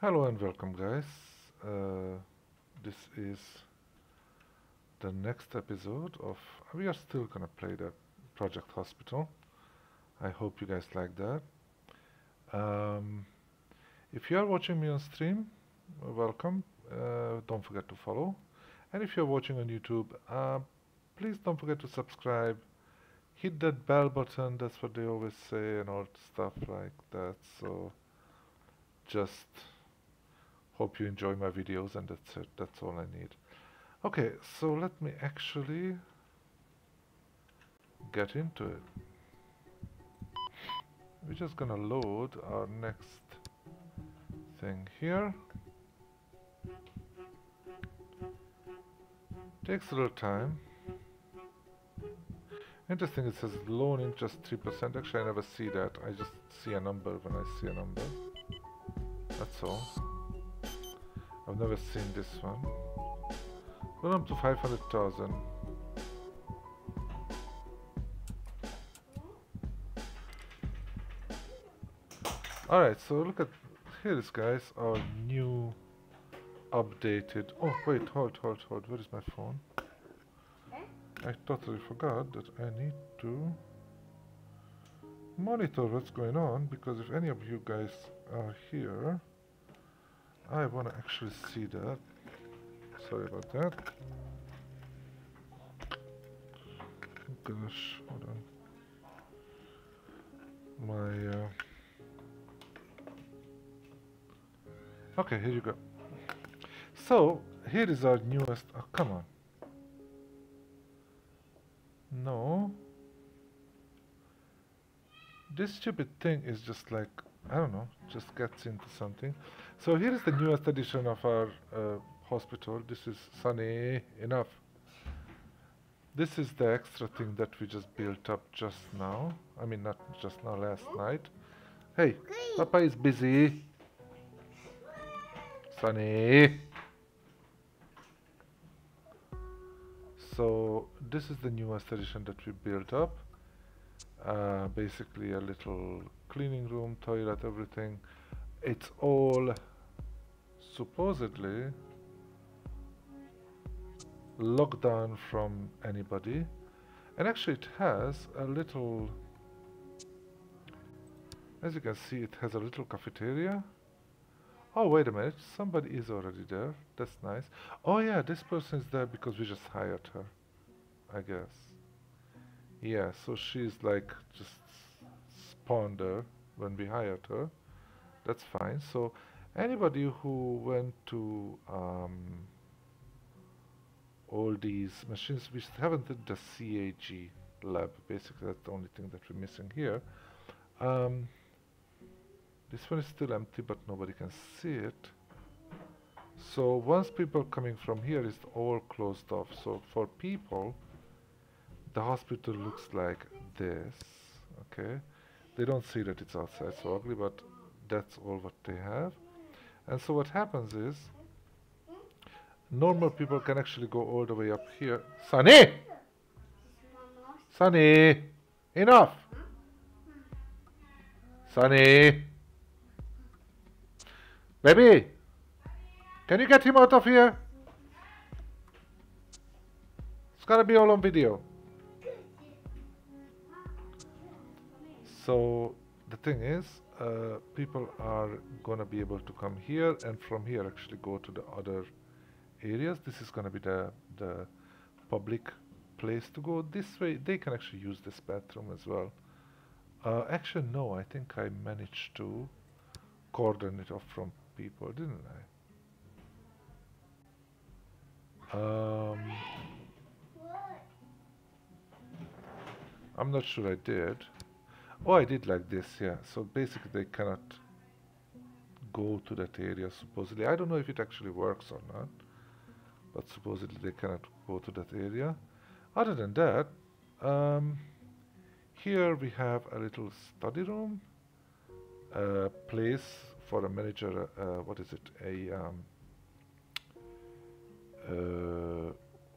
Hello and welcome guys, this is the next episode of, we are still gonna play the Project Hospital. I hope you guys like that. If you are watching me on stream, welcome, don't forget to follow, and if you're watching on YouTube, please don't forget to subscribe, hit that bell button, that's what they always say and all stuff like that, so just hope you enjoy my videos, and that's it, that's all I need. Okay, so let me actually get into it. We're just gonna load our next thing here. Takes a little time. Interesting, it says loan interest 3%. Actually, I never see that. I just see a number when I see a number. That's all. I've never seen this one. Loan up to 500,000. Alright, so look at here is guys our new updated. Oh wait, hold, where is my phone? I totally forgot that I need to monitor what's going on, because if any of you guys are here, I wanna actually see that. Sorry about that. Gosh, hold on. My okay, here you go. So, here is our newest... Oh, come on. No. This stupid thing is just like... I don't know, just gets into something. So here is the newest edition of our hospital. This is sunny enough. This is the extra thing that we just built up just now. I mean, not just now, last night. Hey, Papa is busy. Sunny. So this is the newest edition that we built up. Basically a little cleaning room, toilet, everything. It's all supposedly locked down from anybody. And actually it has a little, as you can see, it has a little cafeteria. Oh, wait a minute, somebody is already there, that's nice. Oh yeah, this person is there because we just hired her, I guess. Yeah, so she's like just spawned there when we hired her. That's fine, so anybody who went to all these machines, we haven't did the CAG lab, basically that's the only thing that we're missing here. This one is still empty, but nobody can see it. So once people coming from here, it's all closed off. So for people, the hospital looks like this. Okay, they don't see that it's outside, so ugly, but that's all what they have. And so what happens is, normal people can actually go all the way up here. Sunny! Sunny! Enough! Sunny! Baby, can you get him out of here? It's gonna be all on video. So the thing is, people are gonna be able to come here and from here actually go to the other areas. This is gonna be the public place to go. This way they can actually use this bathroom as well. Actually no, I think I managed to cordon it off from people, didn't I? I'm not sure I did. Oh, I did like this, yeah. So basically they cannot go to that area, supposedly. I don't know if it actually works or not, but supposedly they cannot go to that area. Other than that, here we have a little study room, a place for a manager, what is it, a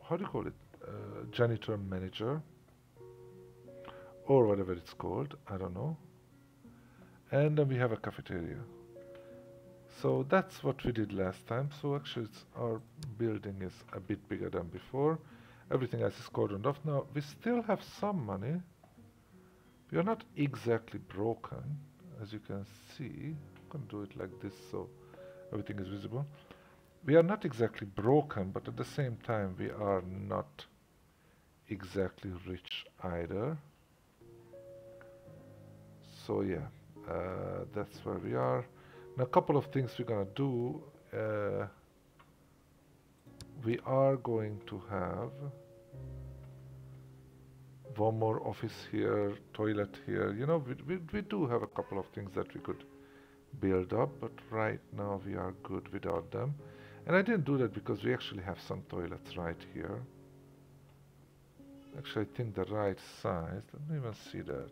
how do you call it, janitor manager or whatever it's called, I don't know. And then we have a cafeteria, So that's what we did last time. So actually our building is a bit bigger than before. Everything else is cordoned off now. We still have some money. We are not exactly broken, as you can see. I'm going to do it like this so everything is visible. We are not exactly broken, but at the same time we are not exactly rich either. So yeah, that's where we are. Now a couple of things we're gonna do. We are going to have one more office here, toilet here. You know, we do have a couple of things that we could build up, but right now we are good without them. And I didn't do that because we actually have some toilets right here. Actually, I think the right size. Let me even see that.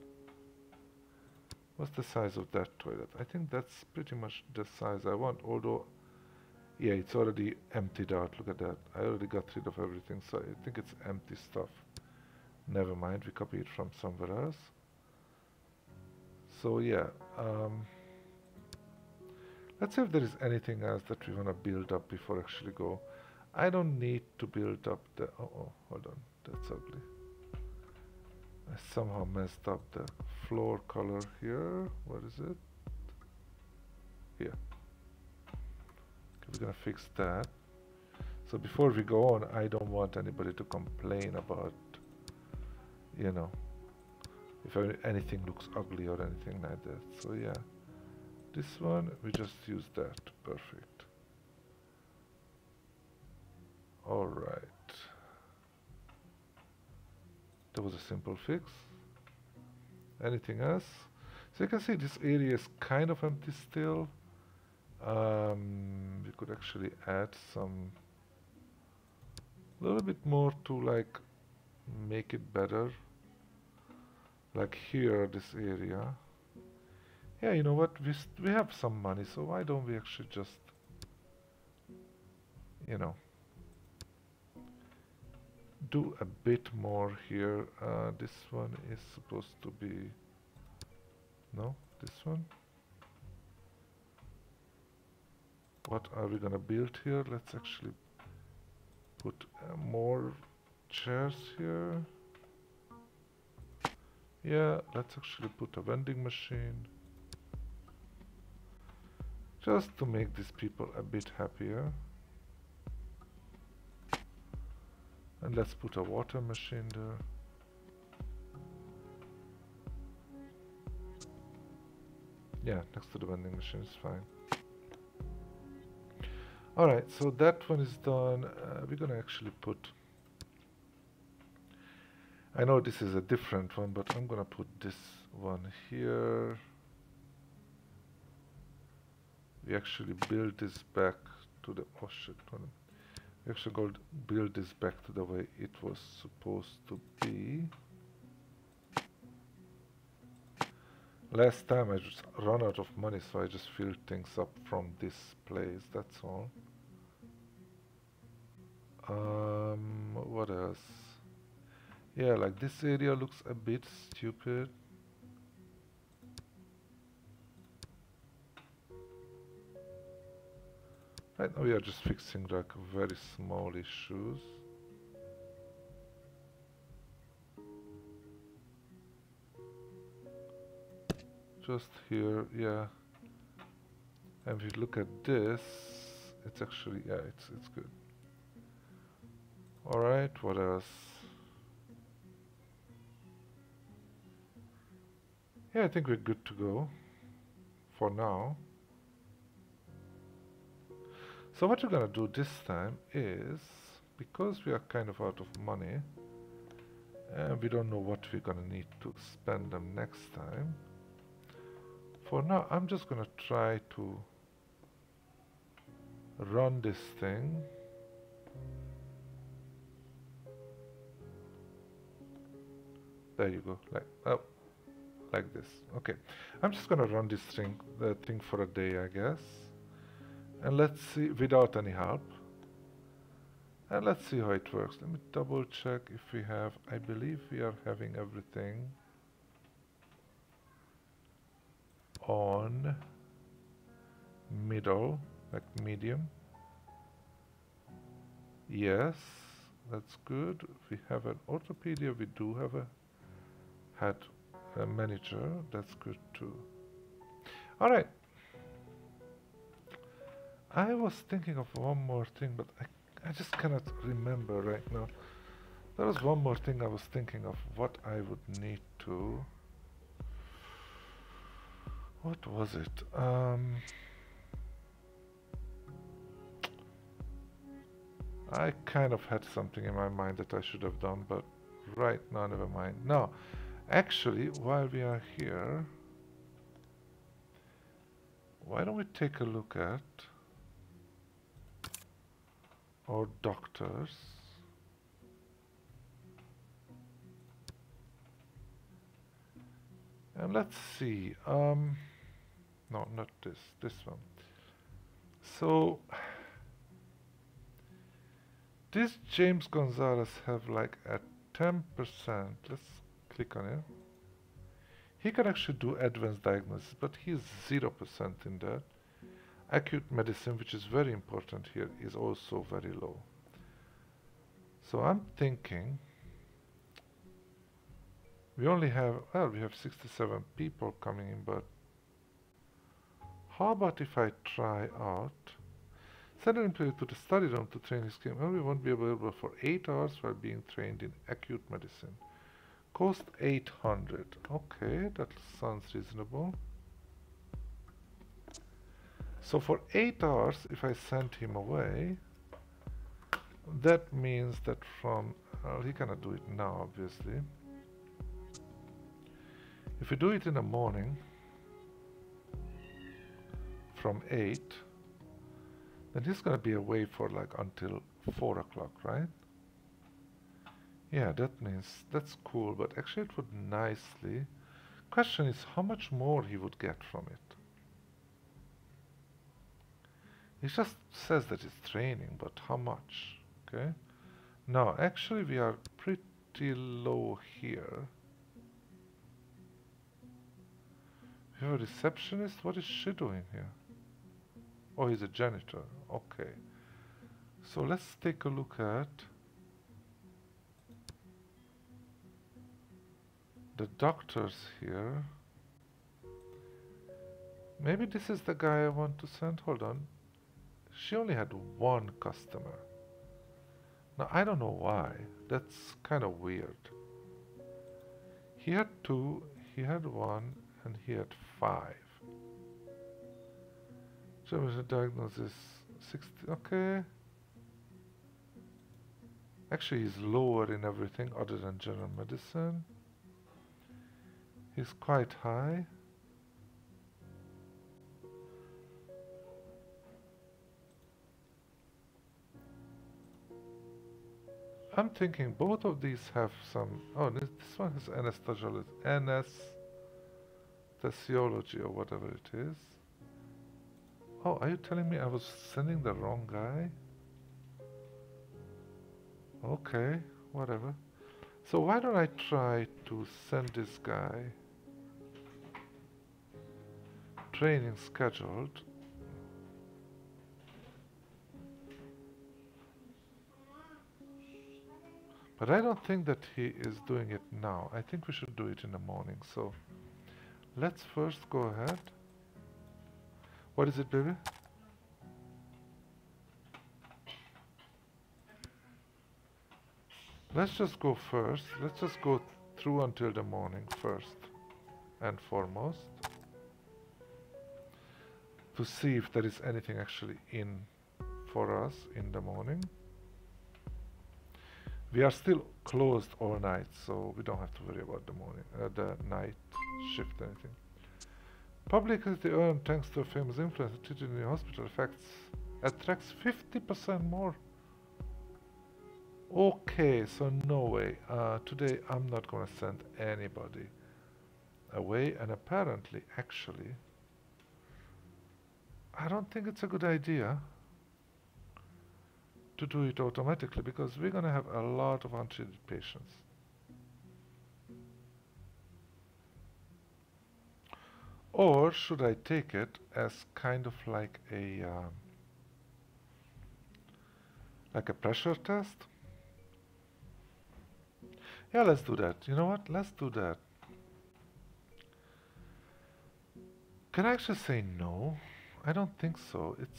What's the size of that toilet? I think that's pretty much the size I want. Although, yeah, it's already emptied out. Look at that. I already got rid of everything, so I think it's empty stuff. Never mind, we copy it from somewhere else. So yeah, let's see if there is anything else that we want to build up before I actually go. I don't need to build up the... Oh, hold on. That's ugly. I somehow messed up the floor color here. What is it? Here. Okay, we're going to fix that. So before we go on, I don't want anybody to complain about, you know, if anything looks ugly or anything like that. So yeah. This one, we just use that. Perfect. Alright. That was a simple fix. Anything else? So you can see this area is kind of empty still. We could actually add some... a little bit more to like make it better. Like here, this area. Yeah, you know what, we have some money, so why don't we actually just, you know, do a bit more here. This one is supposed to be, no, this one. What are we gonna build here? Let's actually put more chairs here. Yeah, let's actually put a vending machine. Just to make these people a bit happier. And let's put a water machine there. Yeah, next to the vending machine is fine. Alright, so that one is done. We're gonna actually put... I know this is a different one, but I'm gonna put this one here. We actually build this back to the... oh shit, we actually build this back to the way it was supposed to be. Last time I just ran out of money, so I just filled things up from this place, that's all. What else? Yeah, like this area looks a bit stupid. Right now we are just fixing like very small issues. Just here, yeah. And if you look at this, it's actually, yeah, it's good. Alright, what else? Yeah, I think we're good to go for now. So what we're gonna do this time is, because we are kind of out of money and we don't know what we're gonna need to spend them next time, for now I'm just gonna try to run this thing. There you go, like, oh, like this. Okay, I'm just gonna run this thing, for a day, I guess. And let's see, without any help. And let's see how it works. Let me double check if we have... I believe we are having everything on middle. Back medium. Yes, that's good. We have an orthopedia. We do have a head manager. That's good too. All right. I was thinking of one more thing, but I just cannot remember right now. There was one more thing I was thinking of what I would need to. What was it? I kind of had something in my mind that I should have done, but right now, never mind. No, actually, while we are here, why don't we take a look at our doctors? And let's see, no, not this, this one. So, this James Gonzalez have like a 10%, let's click on it. He can actually do advanced diagnosis, but he's 0% in that. Acute medicine, which is very important here, is also very low. So I'm thinking, we only have, well, we have 67 people coming in, but how about if I try out? Send an employee to the study room to train his team. Well, we won't be available for 8 hours while being trained in acute medicine. Cost 800. Okay, that sounds reasonable. So for 8 hours, if I send him away, that means that from... well, he cannot do it now, obviously. If we do it in the morning, from 8... then he's going to be away for like until 4 o'clock, right? Yeah, that means that's cool, but actually it would nicely... Question is how much more he would get from it. It just says that it's training, but how much? Okay. Now, actually we are pretty low here. We have a receptionist. What is she doing here? Oh, he's a janitor. Okay. So let's take a look at the doctors here. Maybe this is the guy I want to send. Hold on. She only had one customer. Now, I don't know why. That's kind of weird. He had 2, he had 1, and he had 5. Diagnosis 60. Okay. Actually, he's lower in everything other than general medicine. He's quite high. I'm thinking both of these have some. Oh, this one has anesthesiology or whatever it is. Oh, are you telling me I was sending the wrong guy? Okay, whatever. So why don't I try to send this guy? Training scheduled. But I don't think that he is doing it now. I think we should do it in the morning. So let's first go ahead. What is it, baby? Let's just go first. Let's just go through until the morning first and foremost to see if there is anything actually in for us in the morning. We are still closed all night, so we don't have to worry about the morning, the night shift anything. Publicity earned thanks to a famous influence treated in the hospital attracts 50% more. Okay, so no way. Today I'm not going to send anybody away, and apparently, actually, I don't think it's a good idea to do it automatically because we're going to have a lot of untreated patients. Or should I take it as kind of like a Like a pressure test? Yeah, let's do that. You know what? Let's do that. Can I actually say no? I don't think so. It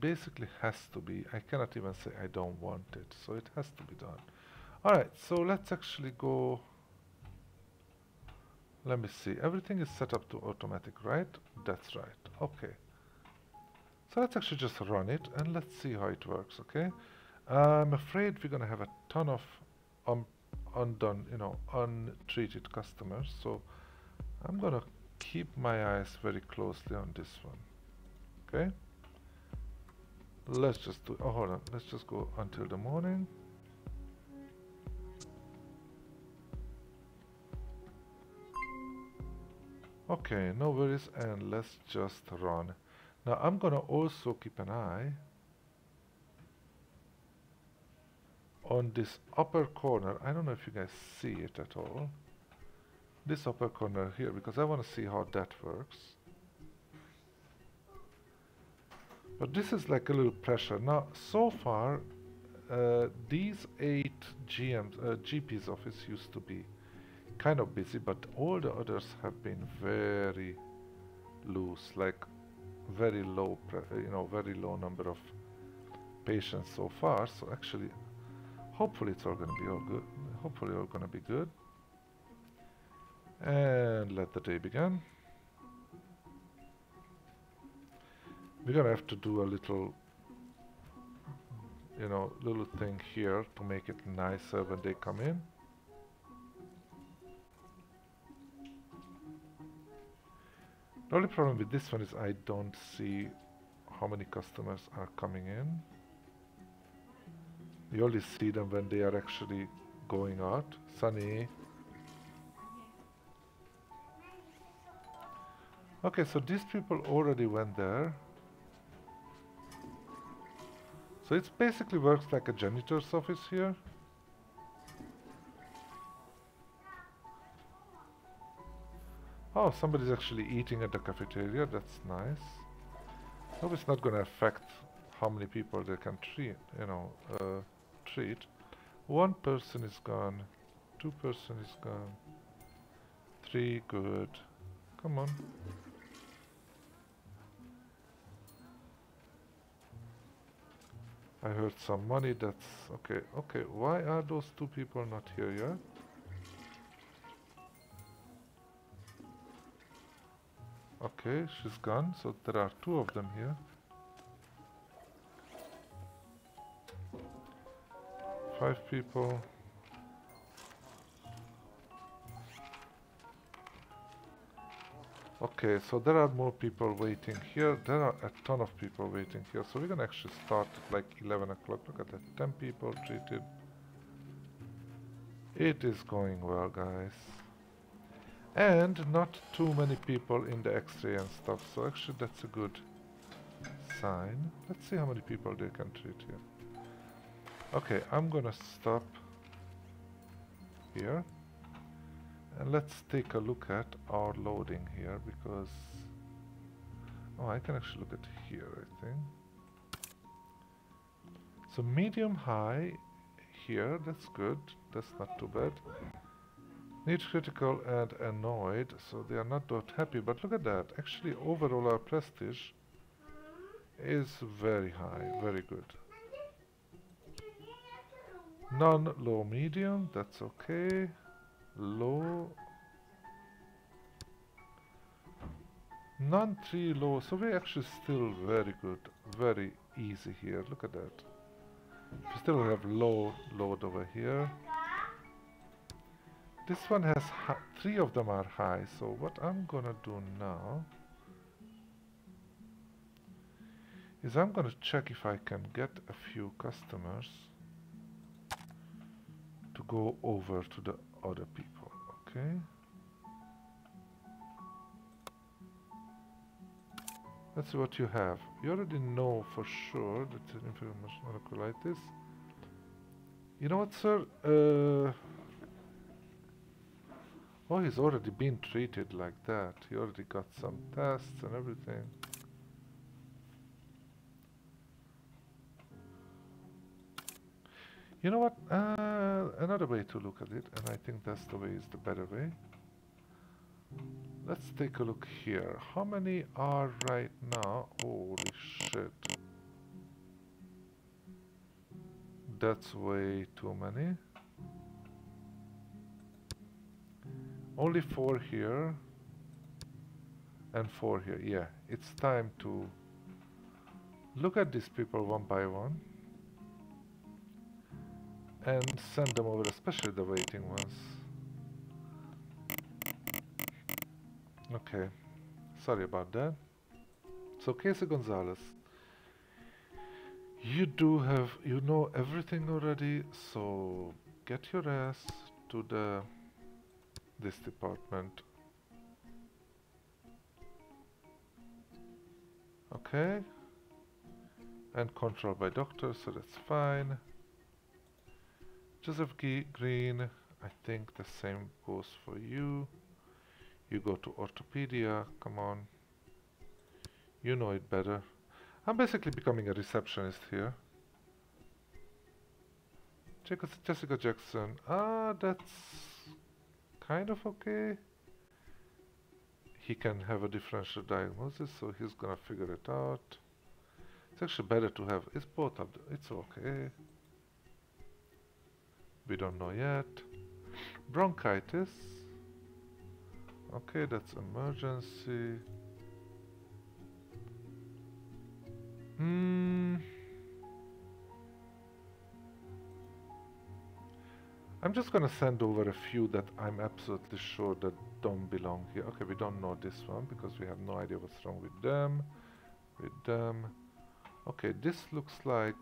basically has to be. I cannot even say I don't want it. So it has to be done. Alright, so let's actually go. Let me see. Everything is set up to automatic, right? That's right. Okay. So let's actually just run it and let's see how it works, okay? I'm afraid we're going to have a ton of untreated customers. So I'm going to keep my eyes very closely on this one. Okay, let's just do, oh hold on, let's just go until the morning. Okay, no worries, and let's just run. Now I'm gonna also keep an eye on this upper corner. I don't know if you guys see it at all, this upper corner here, because I want to see how that works. But this is like a little pressure. Now, so far, these 8 GP's office used to be kind of busy, but all the others have been very loose, like very low, very low number of patients so far. So actually, hopefully it's all going to be all good. Hopefully all going to be good. And let the day begin. We're gonna have to do a little, little thing here to make it nicer when they come in. The only problem with this one is I don't see how many customers are coming in. You only see them when they are actually going out. Sunny. Okay, so these people already went there. So it basically works like a janitor's office here. Oh, somebody's actually eating at the cafeteria. That's nice. I hope it's not going to affect how many people they can treat. One person is gone. 2 person is gone. 3, good. Come on. I heard some money, that's okay. Okay, why are those 2 people not here yet? Okay, she's gone, so there are 2 of them here. Five people. Okay, so there are more people waiting here. There are a ton of people waiting here. So we're going to actually start at like 11 o'clock. Look at that. 10 people treated. It is going well, guys. And not too many people in the x-ray and stuff. So actually that's a good sign. Let's see how many people they can treat here. Okay, I'm going to stop here. And let's take a look at our loading here, because oh, I can actually look at here, I think. So medium high here, that's good, that's not too bad. Need critical and annoyed, so they are not that happy, but look at that. Actually overall our prestige is very high, very good. None low medium, that's okay. Low, none 3 low, so we're actually still very good, very easy here. Look at that. We still have low load over here. This one has 3 of them are high, so what I'm gonna do now is I'm gonna check if I can get a few customers to go over to the other people, okay? Let's see what you have. You already know for sure that it's an inflammatory colitis. You know what, sir? Oh, he's already been treated like that. He already got some tests and everything. You know what? Another way to look at it, and I think that's the way is the better way. Let's take a look here. How many are right now? Holy shit. That's way too many. Only 4 here. And 4 here. Yeah, it's time to look at these people one by one. And send them over, especially the waiting ones. Okay, sorry about that. So, Casey Gonzalez, you do have, you know everything already, so get your ass to the, this department. Okay, and control by doctor, so that's fine. Joseph Green, I think the same goes for you. You go to orthopedia, come on. You know it better. I'm basically becoming a receptionist here. Jessica Jackson, that's kind of okay. He can have a differential diagnosis, so he's gonna figure it out. It's actually better to have, it's both of them, it's okay. We don't know yet. Bronchitis. Okay, that's emergency. I'm just gonna send over a few that I'm absolutely sure that don't belong here. Okay, we don't know this one because we have no idea what's wrong with them. Okay, this looks like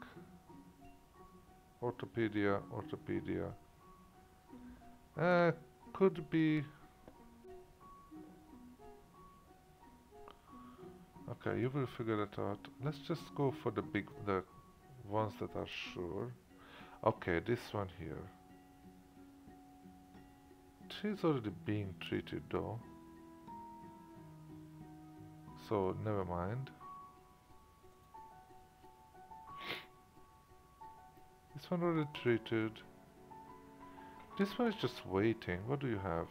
orthopedia, could be. Okay, you will figure it out. Let's just go for the big, the ones that are sure. Okay, this one here. She's already being treated though. So, never mind. This one already treated. This one is just waiting. What do you have?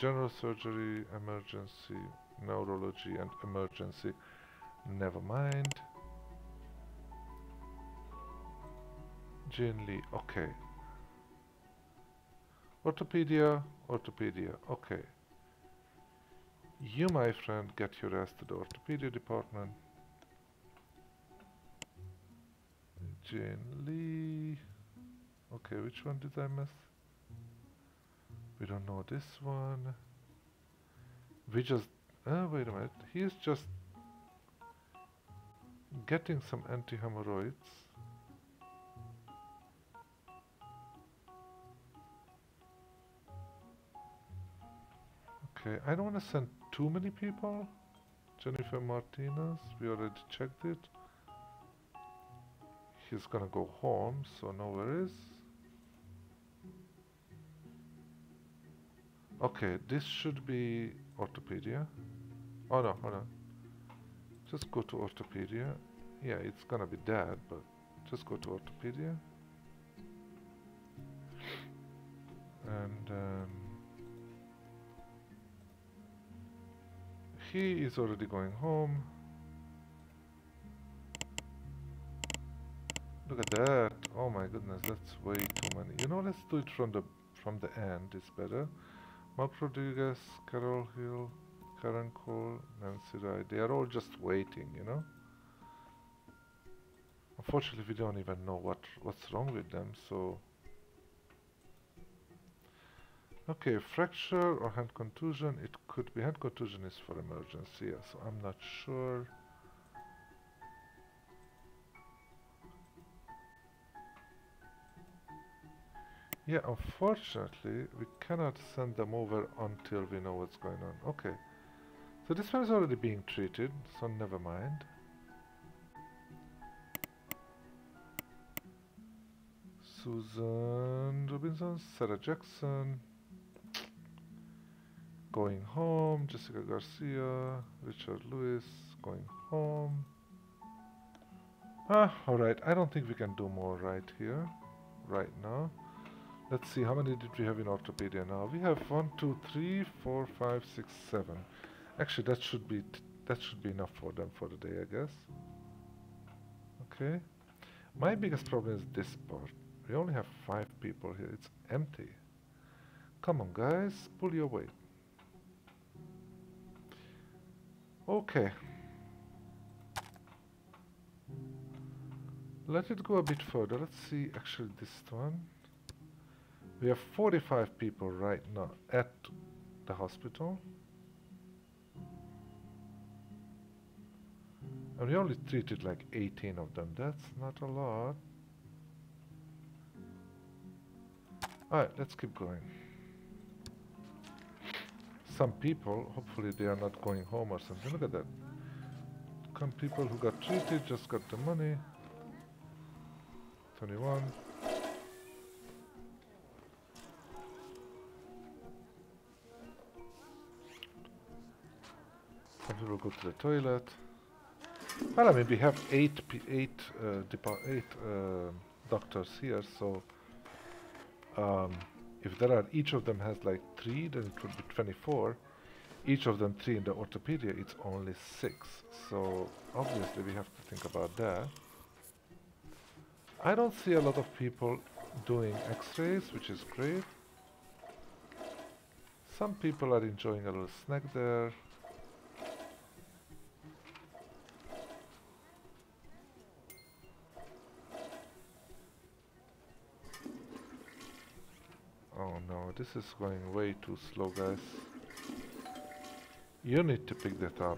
General surgery, emergency, neurology, and emergency. Never mind. Jane Lee, okay. Orthopedia, okay. You, my friend, get your ass to the orthopedia department. Jane Lee. Okay, which one did I miss? We don't know this one. We just... wait a minute. He's just getting some anti-hemorrhoids. Okay, I don't want to send too many people. Jennifer Martinez, we already checked it. He's gonna go home, so no worries. Okay, this should be orthopedia. Oh no, hold on. Just go to orthopedia. Yeah, it's gonna be dead, but just go to orthopedia. And he is already going home. Look at that. Oh my goodness, that's way too many. You know, let's do it from the end, it's better. Mark Rodriguez, Carol Hill, Karen Cole, Nancy Wright, they are all just waiting, you know. Unfortunately, we don't even know what's wrong with them, so... Okay, fracture or hand contusion, it could be. Hand contusion is for emergency, yeah, so I'm not sure. Yeah, unfortunately, we cannot send them over until we know what's going on. Okay. So this one is already being treated, so never mind. Susan Robinson, Sarah Jackson. Going home. Jessica Garcia, Richard Lewis, going home. Alright, I don't think we can do more right here. right now. Let's see, how many did we have in orthopedia now? We have 1, 2, 3, 4, 5, 6, 7. Actually, that should be enough for them for the day, I guess. Okay. My biggest problem is this part. We only have 5 people here. It's empty. Come on, guys, pull your weight. Okay. Let it go a bit further. Let's see, actually, this one. We have 45 people right now at the hospital. And we only treated like 18 of them. That's not a lot. Alright, let's keep going. Some people, hopefully they are not going home or something. Look at that. Some people who got treated just got the money. 21. Some people go to the toilet. Well, I mean, we have eight doctors here, so if there are, each of them has like 3, then it would be 24. Each of them 3 in the orthopedia, it's only 6. So obviously we have to think about that. I don't see a lot of people doing x-rays, which is great. Some people are enjoying a little snack there. Oh no, this is going way too slow, guys. You need to pick that up.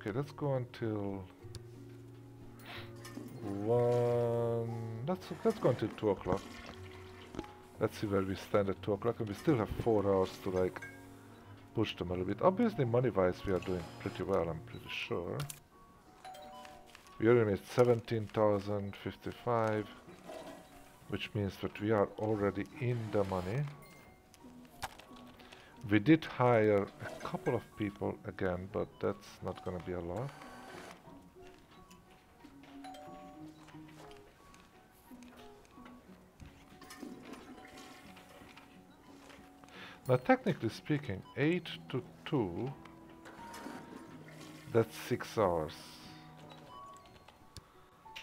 Okay, let's go until 1. Let's go until 2 o'clock. Let's see where we stand at 2 o'clock, and we still have 4 hours to like push them a little bit. Obviously, money-wise, we are doing pretty well. I'm pretty sure. We already made 17,055, which means that we are already in the money. We did hire a couple of people again, but that's not going to be a lot. Now, technically speaking, 8 to 2, that's 6 hours.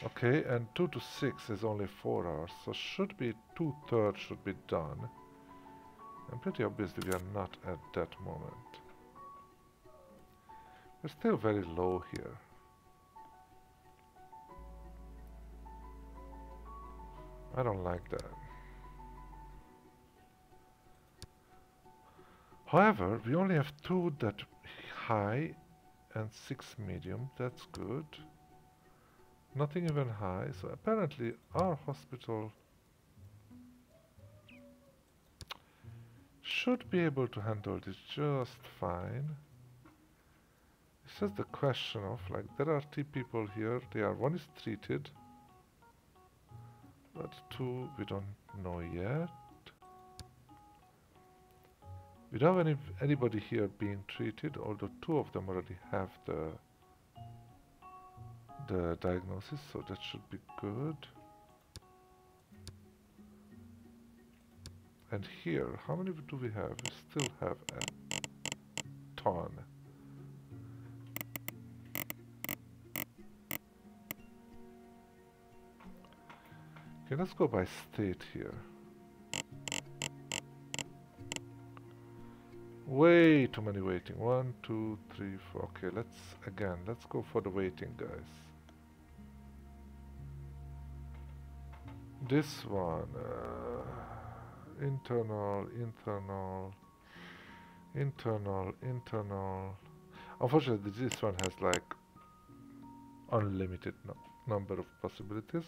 Okay, and 2 to 6 is only 4 hours, so should be 2/3 should be done. And pretty obviously we are not at that moment. We're still very low here. I don't like that. However, we only have 2 that high and 6 medium. That's good. Nothing even high. So apparently our hospital should be able to handle this just fine. It's just the question of, like, there are 2 people here. They are, 1 is treated, but 2 we don't know yet. We don't have anybody here being treated, although 2 of them already have the diagnosis, so that should be good. And here, how many do we have? We still have a ton. Okay, let's go by state here. Way too many waiting. 1, 2, 3, 4. Okay, let's go for the waiting, guys. This one. Internal. Unfortunately, this one has like unlimited number of possibilities.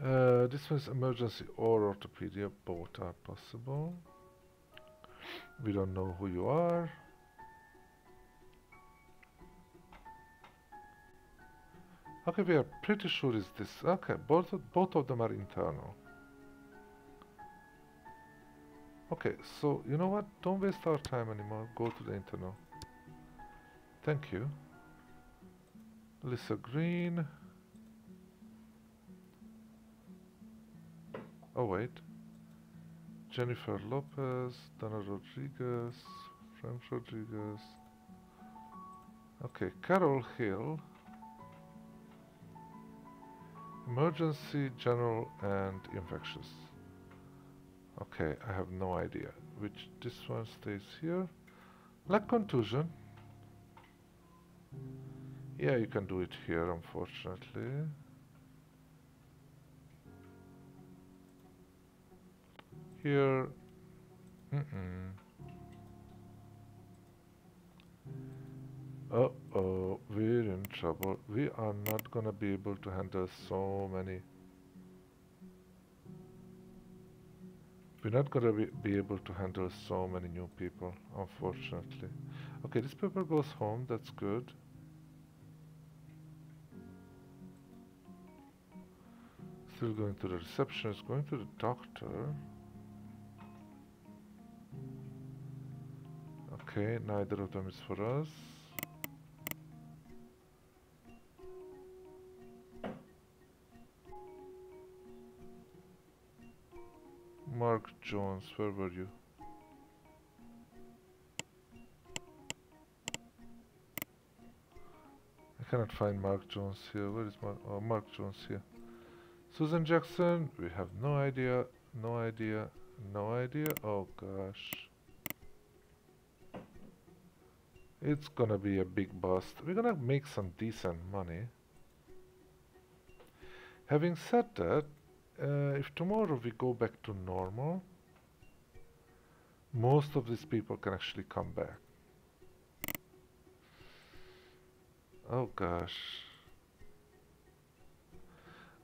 This one's emergency or orthopedia, both are possible. We don't know who you are. Okay, we are pretty sure it's this. Okay, both of them are internal. Okay, so you know what? Don't waste our time anymore. Go to the internal. Thank you. Lisa Green. Oh wait. Jennifer Lopez, Donna Rodriguez, Frank Rodriguez. Okay, Carol Hill. Emergency, general and infectious. Okay, I have no idea. Which this one stays here. Like contusion. Yeah, you can do it here, unfortunately. Here. Uh-oh, we're in trouble. We are not gonna be able to handle so many. We're not gonna be able to handle so many new people, unfortunately. Okay, this paper goes home, that's good. Still going to the receptionist, going to the doctor. Okay, neither of them is for us. Mark Jones, where were you? I cannot find Mark Jones here. Where is Mark? Oh, Mark Jones here. Susan Jackson, we have no idea, no idea, no idea. Oh gosh. It's gonna be a big bust. We're gonna make some decent money. Having said that, if tomorrow we go back to normal, most of these people can actually come back. Oh gosh.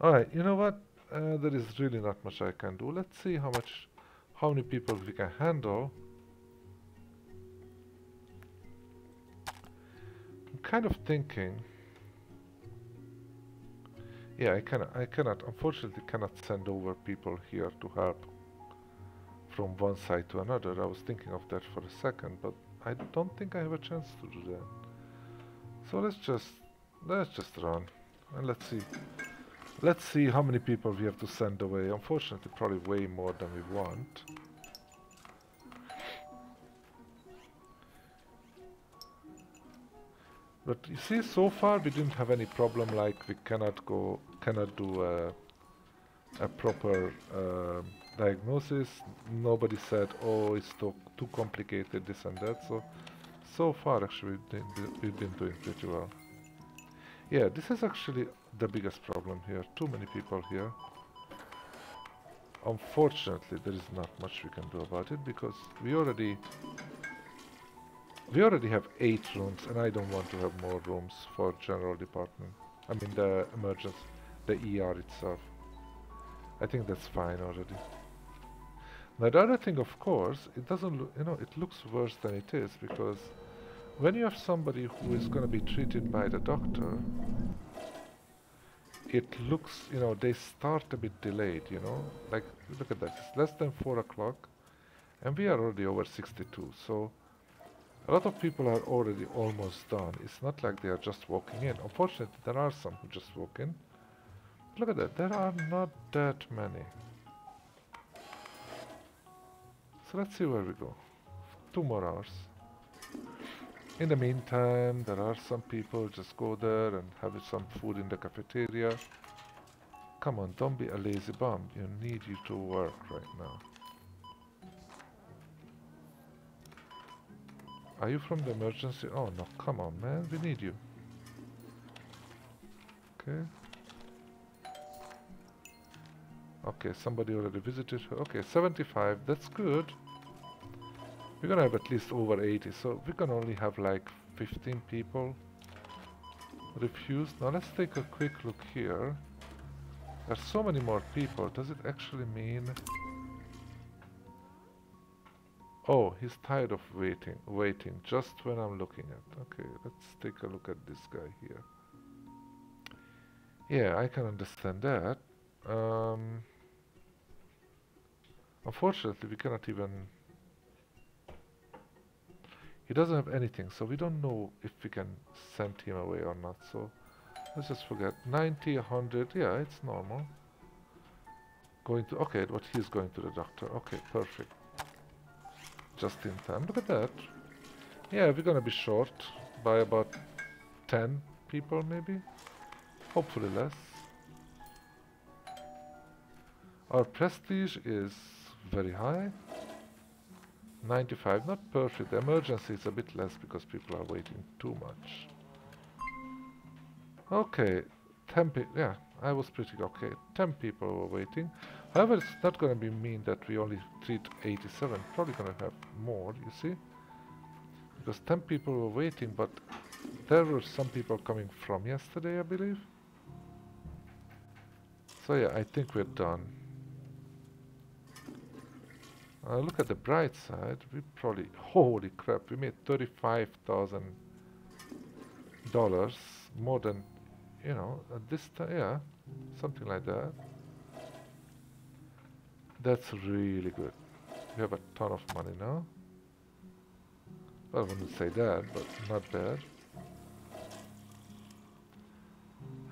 Alright, you know what? There is really not much I can do. Let's see how many people we can handle. Kind of thinking, yeah, I cannot unfortunately cannot send over people here to help from one side to another. I was thinking of that for a second, but I don't think I have a chance to do that. So let's just run and let's see how many people we have to send away. Unfortunately, probably way more than we want. But you see, so far we didn't have any problem. Like we cannot do a proper diagnosis. Nobody said, "Oh, it's too complicated," this and that. So far, actually, we've been doing pretty well. Yeah, this is actually the biggest problem here. Too many people here. Unfortunately, there is not much we can do about it because we already have 8 rooms, and I don't want to have more rooms for general department. I mean the emergency, the ER itself. I think that's fine already. Now the other thing, of course, it doesn't look, you know, it looks worse than it is, because when you have somebody who is going to be treated by the doctor, it looks, you know, they start a bit delayed, you know, like look at that, it's less than 4 o'clock, and we are already over 62, so a lot of people are already almost done. It's not like they are just walking in. Unfortunately, there are some who just walk in. Look at that. There are not that many. So let's see where we go. 2 more hours. In the meantime, there are some people just go there and have some food in the cafeteria. Come on, don't be a lazy bum. You need you to work right now. Are you from the emergency? Oh no, come on man, we need you. Okay. Okay, somebody already visited her. Okay, 75, that's good. We're gonna have at least over 80, so we can only have like 15 people refused. Now let's take a quick look here. There's so many more people. Does it actually mean... Oh, he's tired of waiting, just when I'm looking at. Okay, let's take a look at this guy here. Yeah, I can understand that. Unfortunately, we cannot even He doesn't have anything, so we don't know if we can send him away or not, so let's just forget. 90, 100, yeah, it's normal. Going to, okay, but he's going to the doctor. Okay, perfect. Just in time. Look at that. Yeah, we're gonna be short by about 10 people maybe. Hopefully less. Our prestige is very high. 95, not perfect. The emergency is a bit less because people are waiting too much. Okay, 10 people, yeah, I was pretty okay. 10 people were waiting. However, it's not going to be mean that we only treat 87. Probably going to have more, you see. Because 10 people were waiting, but there were some people coming from yesterday, I believe. So yeah, I think we're done. Look at the bright side. We probably, holy crap, we made $35,000 more than, you know, at this time, yeah, something like that. That's really good. We have a ton of money now. Well, I wouldn't say that, but not bad.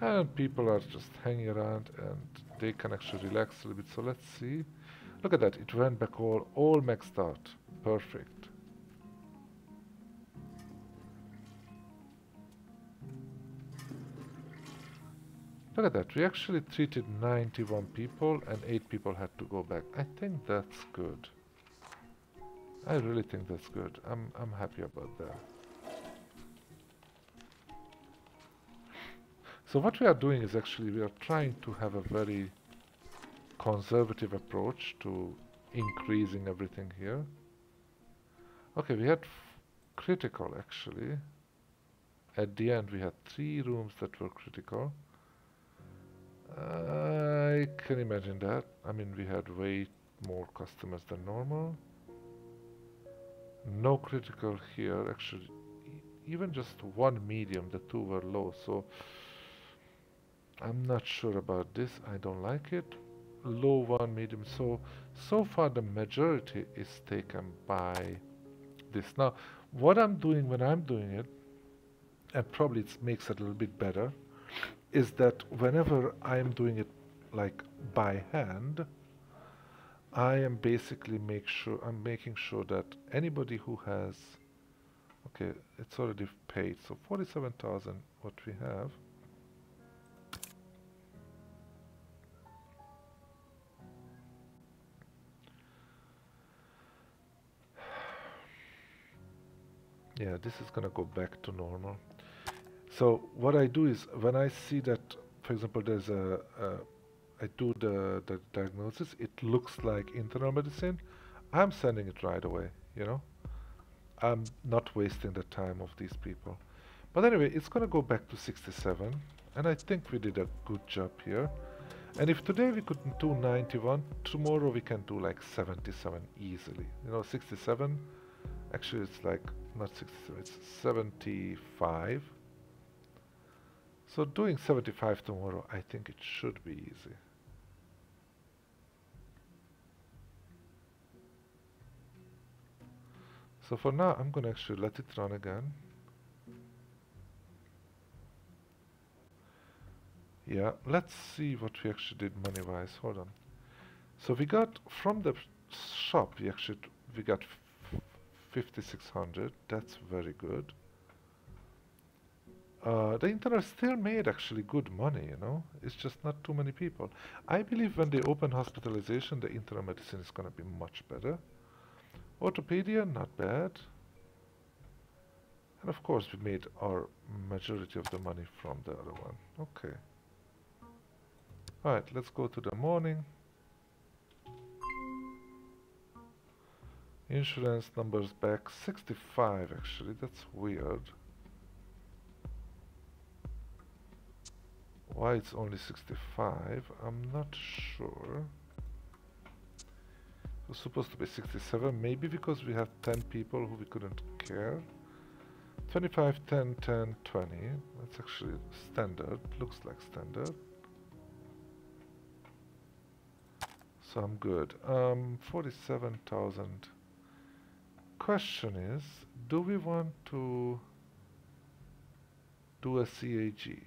And people are just hanging around and they can actually relax a little bit. So let's see. Look at that, it went back all maxed out. Perfect. Look at that, we actually treated 91 people and 8 people had to go back. I think that's good. I really think that's good. I'm happy about that. So what we are doing is actually we are trying to have a very conservative approach to increasing everything here. Okay, we had critical actually. At the end we had 3 rooms that were critical. I can imagine that. I mean, we had way more customers than normal. No critical here actually. Even just one medium, the 2 were low, so I'm not sure about this. I don't like it. Low 1, medium. So far the majority is taken by this. Now, what I'm doing when I'm doing it, and probably it makes it a little bit better, is that whenever I am doing it like by hand, I am basically making sure that anybody who has, okay, it's already paid. So 47,000, what we have. Yeah, this is going to go back to normal. So what I do is when I see that, for example, there's a, I do the diagnosis, it looks like internal medicine, I'm sending it right away, you know. I'm not wasting the time of these people. But anyway, it's going to go back to 67, and I think we did a good job here. And if today we couldn't do 91, tomorrow we can do like 77 easily. You know, 67, actually it's like, not 67, it's 75. So doing 75 tomorrow, I think it should be easy. So for now, I'm going to actually let it run again. Yeah, let's see what we actually did money-wise. Hold on. So we got, from the shop, we got 5,600. That's very good. The internet still made actually good money, you know. It's just not too many people. I believe when they open hospitalization, the internal medicine is going to be much better. Orthopedia, not bad. And of course, we made our majority of the money from the other one. Okay. Alright, let's go to the morning. Insurance numbers back 65 actually, that's weird. Why it's only 65, I'm not sure. It was supposed to be 67, maybe because we had 10 people who we couldn't care. 25, 10, 10, 20, that's actually standard, looks like standard. So I'm good. 47,000. question is, do we want to do a CAG?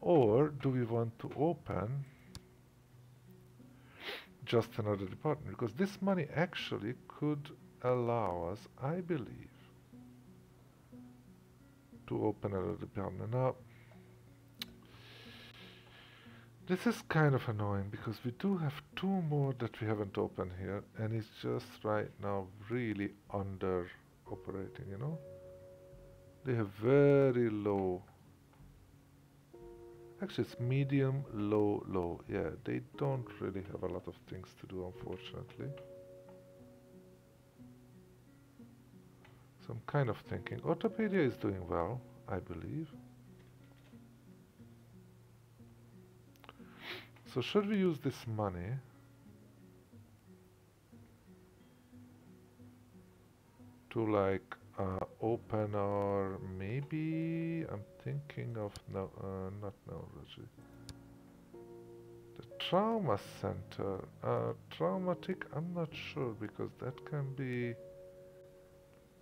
Or do we want to open just another department? Because this money actually could allow us, I believe, to open another department. Now, this is kind of annoying because we do have two more that we haven't opened here, and it's just right now really under operating, you know? They have very low, actually it's medium, low, low. Yeah, they don't really have a lot of things to do, unfortunately. So I'm kind of thinking, Orthopedia is doing well, I believe. So should we use this money to like open, or maybe I'm thinking of not neurology. The trauma center, traumatic, I'm not sure because that can be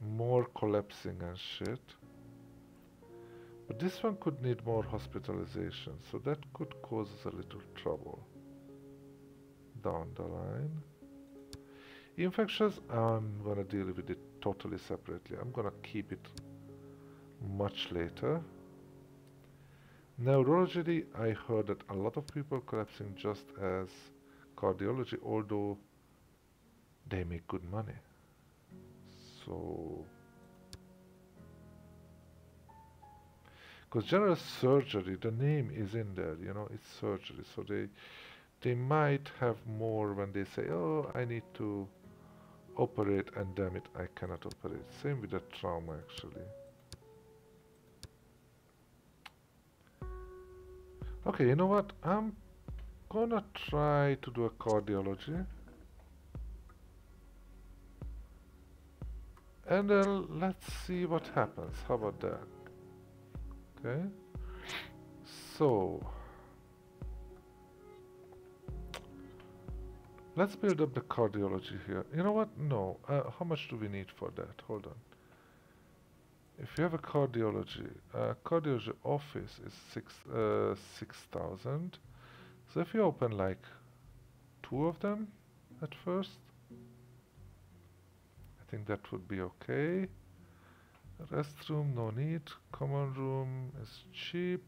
more collapsing and shit. But this one could need more hospitalization, so that could cause us a little trouble down the line. Infections, I'm gonna deal with it totally separately. I'm gonna keep it much later. Neurology, I heard that a lot of people collapsing just as cardiology, although they make good money. So... because general surgery, the name is in there, you know, it's surgery. So they might have more when they say, oh, I need to operate, and damn it, I cannot operate. Same with the trauma, actually. Okay, you know what? I'm gonna try to do a cardiology. And then let's see what happens. How about that? Okay, so let's build up the cardiology here. You know what? No, how much do we need for that? Hold on. If you have a cardiology, cardiology office is 6,000. So if you open like two of them at first, I think that would be okay. Restroom, no need. Common room is cheap.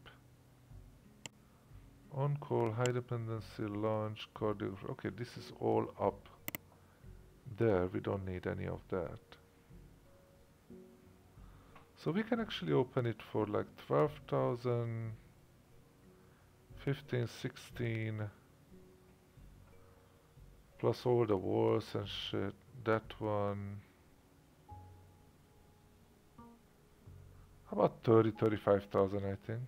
On-call, high dependency, launch, cardio... okay, this is all up there. We don't need any of that. So we can actually open it for like 12,000, 15, 16, plus all the walls and shit. That one... about 30,000-35,000, I think.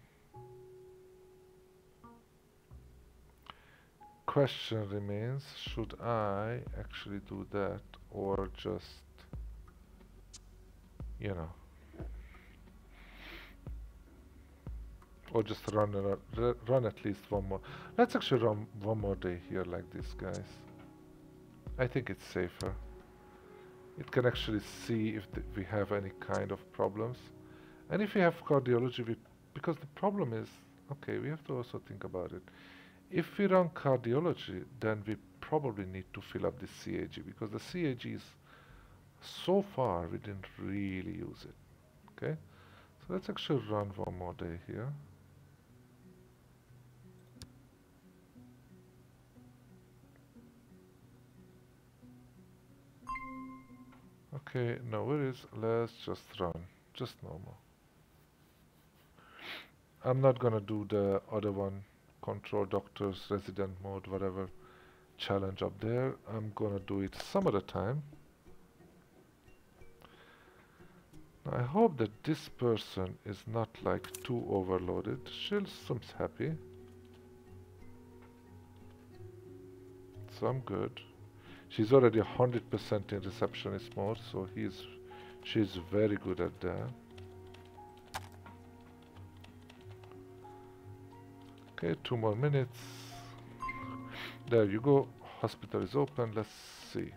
Question remains, should I actually do that or just, you know, or just run at least one more. Let's actually run one more day here like this, guys. I think it's safer. It can actually see if we have any kind of problems. And if we have cardiology, because the problem is, okay, we have to also think about it. If we run cardiology, then we probably need to fill up this CAG, because the CAG is, so far, we didn't really use it, okay? So let's actually run one more day here. Okay, no worries, let's just run, just normal. I'm not gonna do the other one, control doctors, resident mode, whatever challenge up there. I'm gonna do it some other time. Now I hope that this person is not like too overloaded. She seems happy. So I'm good. She's already 100% in receptionist mode, so she's very good at that. Okay, 2 more minutes. There you go. Hospital is open. Let's see.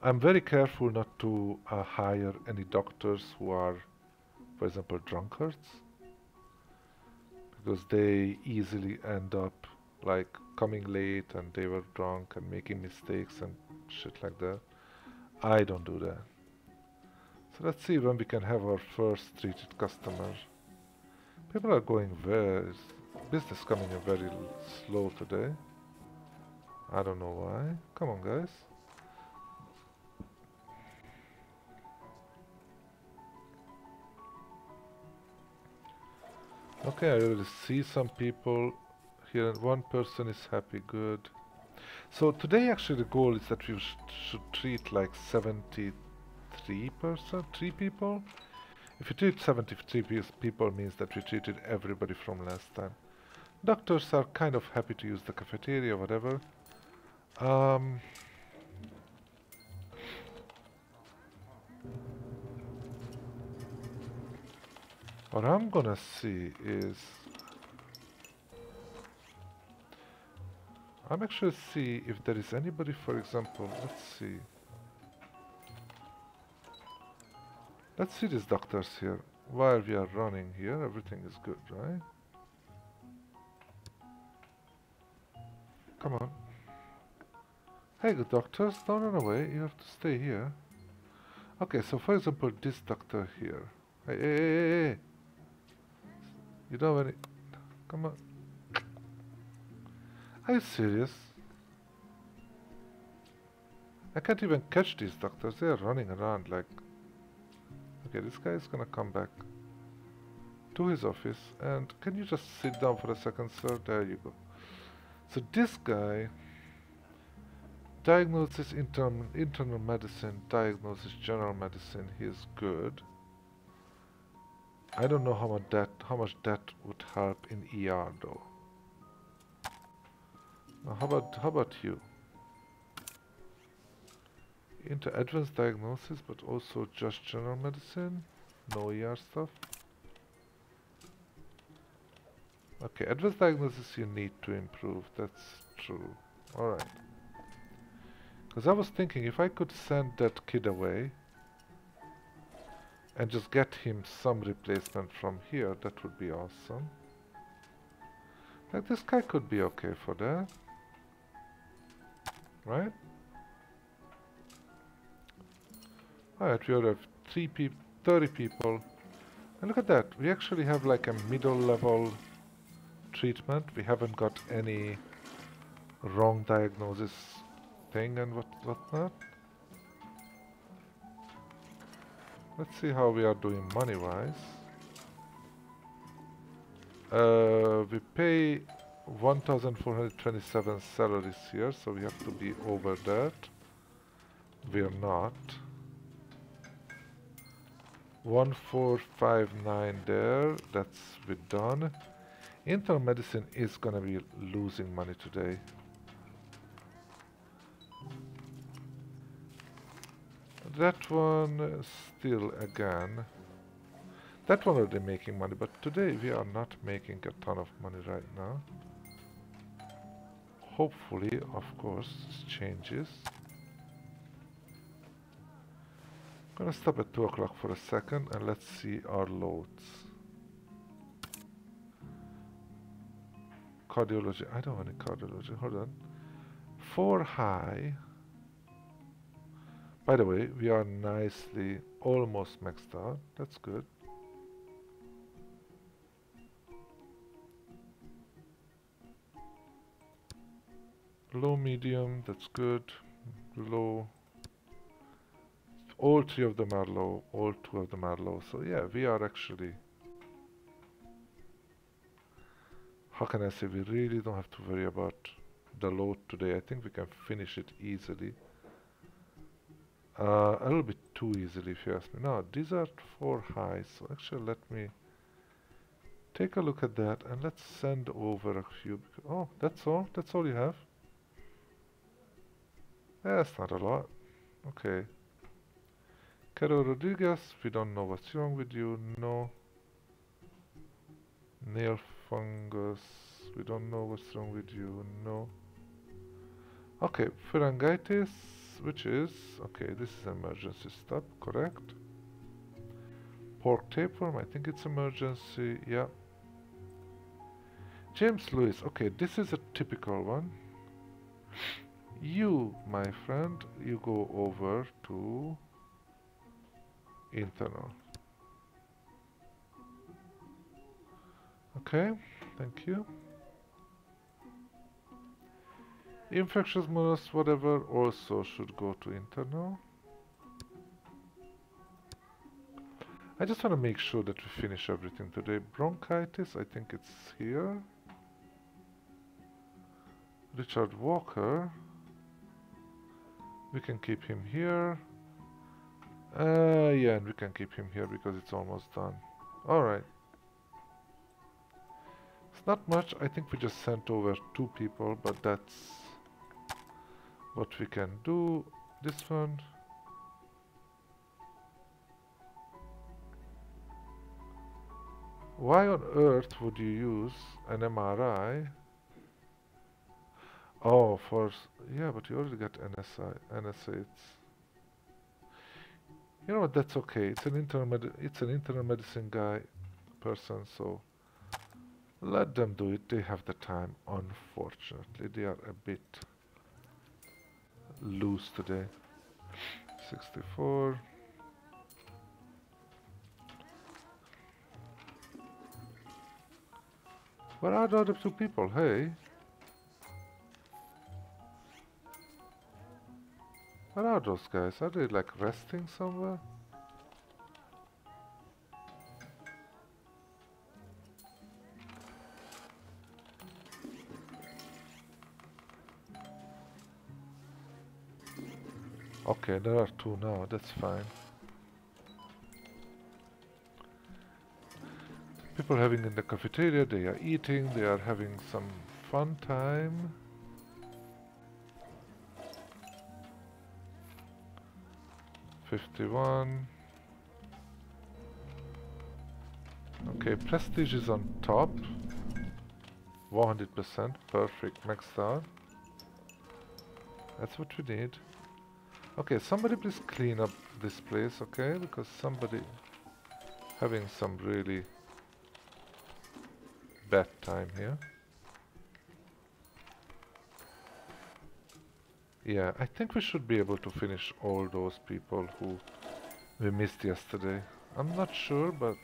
I'm very careful not to hire any doctors who are, for example, drunkards, because they easily end up like coming late and they were drunk and making mistakes and shit like that. I don't do that. So let's see when we can have our first treated customer. People are going very... Business coming in very slow today. I don't know why. Come on, guys. Okay, I already see some people here and one person is happy, good. So today actually the goal is that we should treat like 73 people. If you treat 73 people means that we treated everybody from last time. Doctors are kind of happy to use the cafeteria or whatever. What I'm gonna see is... I'm actually see if there is anybody, for example, let's see. Let's see these doctors here. While we are running here, everything is good, right? Come on. Hey, good doctors, don't run away. You have to stay here. Okay, so for example, this doctor here. Hey, hey, hey, hey. You don't have any... Come on. Are you serious? I can't even catch these doctors. They are running around like... Okay, this guy is gonna come back to his office. And can you just sit down for a second, sir? There you go. So this guy diagnoses internal medicine, diagnoses general medicine. He is good. I don't know how much that would help in ER though. Now how about you? Into advanced diagnosis, but also just general medicine, no ER stuff. Okay, advanced diagnosis you need to improve, that's true. Alright. Because I was thinking if I could send that kid away and just get him some replacement from here, that would be awesome. Like this guy could be okay for that. Right? Alright, we have 30 people. And look at that, we actually have like a middle level treatment. We haven't got any wrong diagnosis thing and whatnot. Let's see how we are doing money-wise. We pay 1,427 salaries here, so we have to be over that. We are not. 1,459 there, that's we're done. Internal medicine is gonna be losing money today. That one still again. That one already making money, but today we are not making a ton of money right now. Hopefully, of course, this changes. I'm gonna stop at 2 o'clock for a second and let's see our loads. Cardiology, I don't want any cardiology, hold on. 4 high. By the way, we are nicely almost maxed out, that's good. Low, medium, that's good. Low. All 3 of them are low, all 2 of them are low. So yeah, we are actually... How can I say, we really don't have to worry about the load today. I think we can finish it easily. A little bit too easily if you ask me. Now, these are 4 high, so actually let me take a look at that and let's send over a few. Oh, that's all? That's all you have? Yeah, that's not a lot. Okay. Caro Rodriguez, we don't know what's wrong with you. No. Nail fungus, We don't know what's wrong with you. No. Okay, pharyngitis, which is... Okay, this is emergency stop, correct. Pork tapeworm, I think it's emergency, yeah. James Lewis, okay, this is a typical one. You, my friend, you go over to internal. Okay, thank you. Infectious monos, whatever, also should go to internal. I just want to make sure that we finish everything today. Bronchitis, I think it's here. Richard Walker, we can keep him here. Yeah, and we can keep him here because it's almost done. Alright. It's not much. I think we just sent over 2 people, but that's what we can do. This one. Why on earth would you use an MRI? Oh, for... Yeah, but you already got NSAIDs. You know what, that's okay. It's an internal medicine person, so... Let them do it. They have the time, unfortunately. They are a bit... loose today. 64... Where are the other 2 people? Hey! Where are those guys? Are they like resting somewhere? Okay, there are 2 now, that's fine. People having in the cafeteria, they are eating, they are having some fun time. #51. Okay, prestige is on top. 100%, perfect, maxed out. That's what we need. Okay, somebody please clean up this place, okay? Because somebody having some really bad time here. Yeah, I think we should be able to finish all those people who we missed yesterday. I'm not sure, but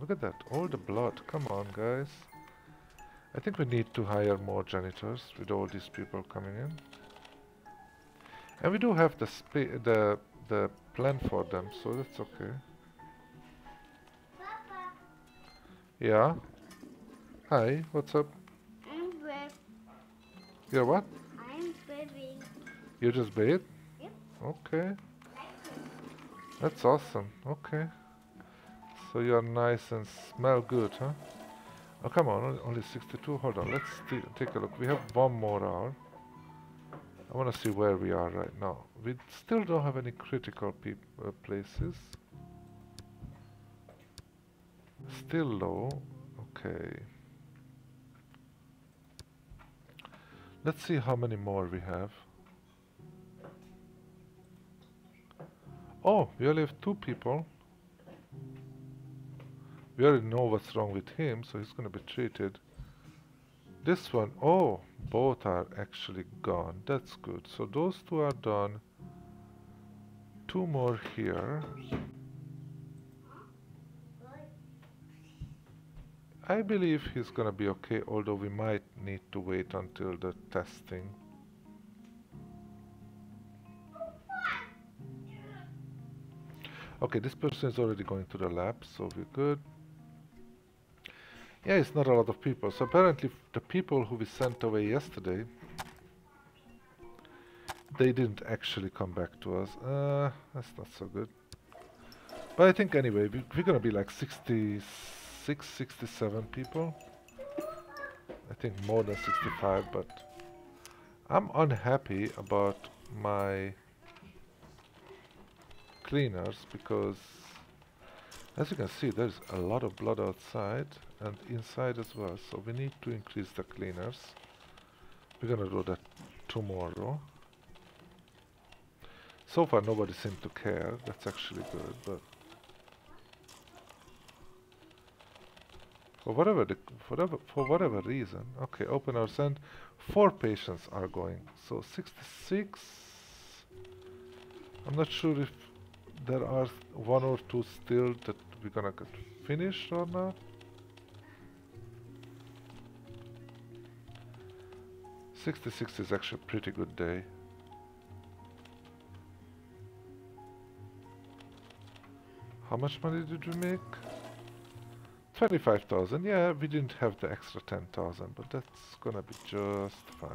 look at that, all the blood, come on guys. I think we need to hire more janitors with all these people coming in. And we do have the plan for them, so that's okay. Papa. Yeah? Hi, what's up? I'm brave. You're what? You just bathed? Yep. Okay. That's awesome. Okay. So you're nice and smell good, huh? Oh, come on. Only 62. Hold on. Let's take a look. We have 1 more hour. I want to see where we are right now. We still don't have any critical places. Still low. Okay. Let's see how many more we have. Oh, we only have 2 people. We already know what's wrong with him, so he's gonna be treated. This one, oh, both are actually gone. That's good. So those 2 are done. 2 more here. I believe he's gonna be okay, although we might need to wait until the testing. Okay, this person is already going to the lab, so we're good. Yeah, it's not a lot of people. So apparently the people who we sent away yesterday, they didn't actually come back to us. That's not so good. But I think anyway, we're gonna be like 66, 67 people. I think more than 65, but I'm unhappy about my... cleaners, because as you can see there's a lot of blood outside and inside as well. So we need to increase the cleaners. We're gonna do that tomorrow. So far nobody seemed to care, that's actually good, but... For whatever reason, okay, open our send, 4 patients are going, so 66, I'm not sure if there are 1 or 2 still that we're gonna get finished or not. $66 is actually a pretty good day. How much money did we make? 25,000. Yeah, we didn't have the extra 10,000, but that's gonna be just fine.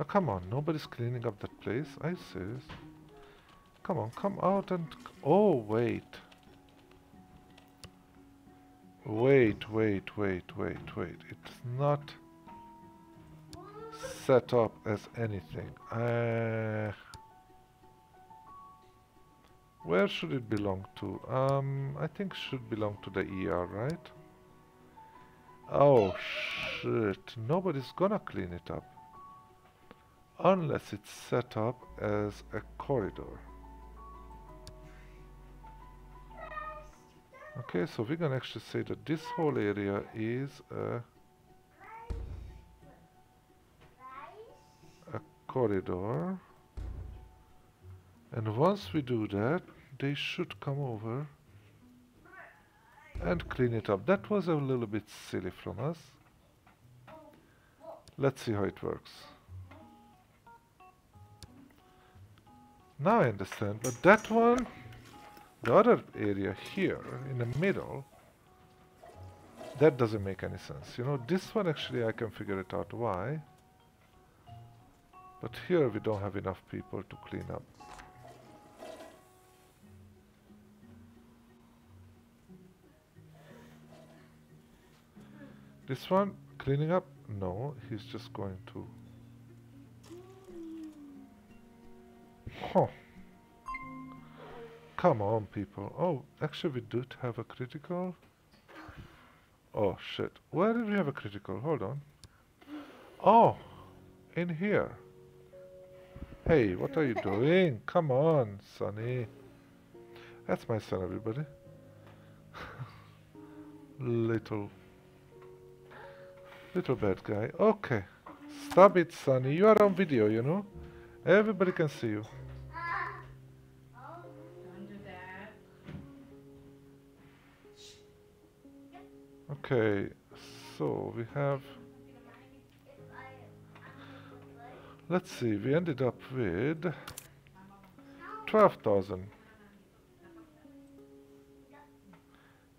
Oh, come on, nobody's cleaning up that place. Are you serious? Come on, come out and... Oh, wait. Wait. It's not set up as anything. Where should it belong to? I think it should belong to the ER, right? Oh, shit. Nobody's gonna clean it up. Unless it's set up as a corridor. Okay, so we can actually say that this whole area is a corridor. And once we do that, they should come over and clean it up. That was a little bit silly from us. Let's see how it works. Now I understand, but that one... The other area here, in the middle, that doesn't make any sense. You know, this one actually I can figure it out why. But here we don't have enough people to clean up. This one, cleaning up? No, he's just going to... Huh. Come on, people. Oh, actually we do have a critical. Oh, shit. Where did we have a critical? Hold on. Oh, in here. Hey, what are you doing? Come on, Sonny. That's my son, everybody. Little bad guy. Okay. Stop it, Sonny. You are on video, you know? Everybody can see you. Okay, so we have... Let's see, we ended up with 12,000.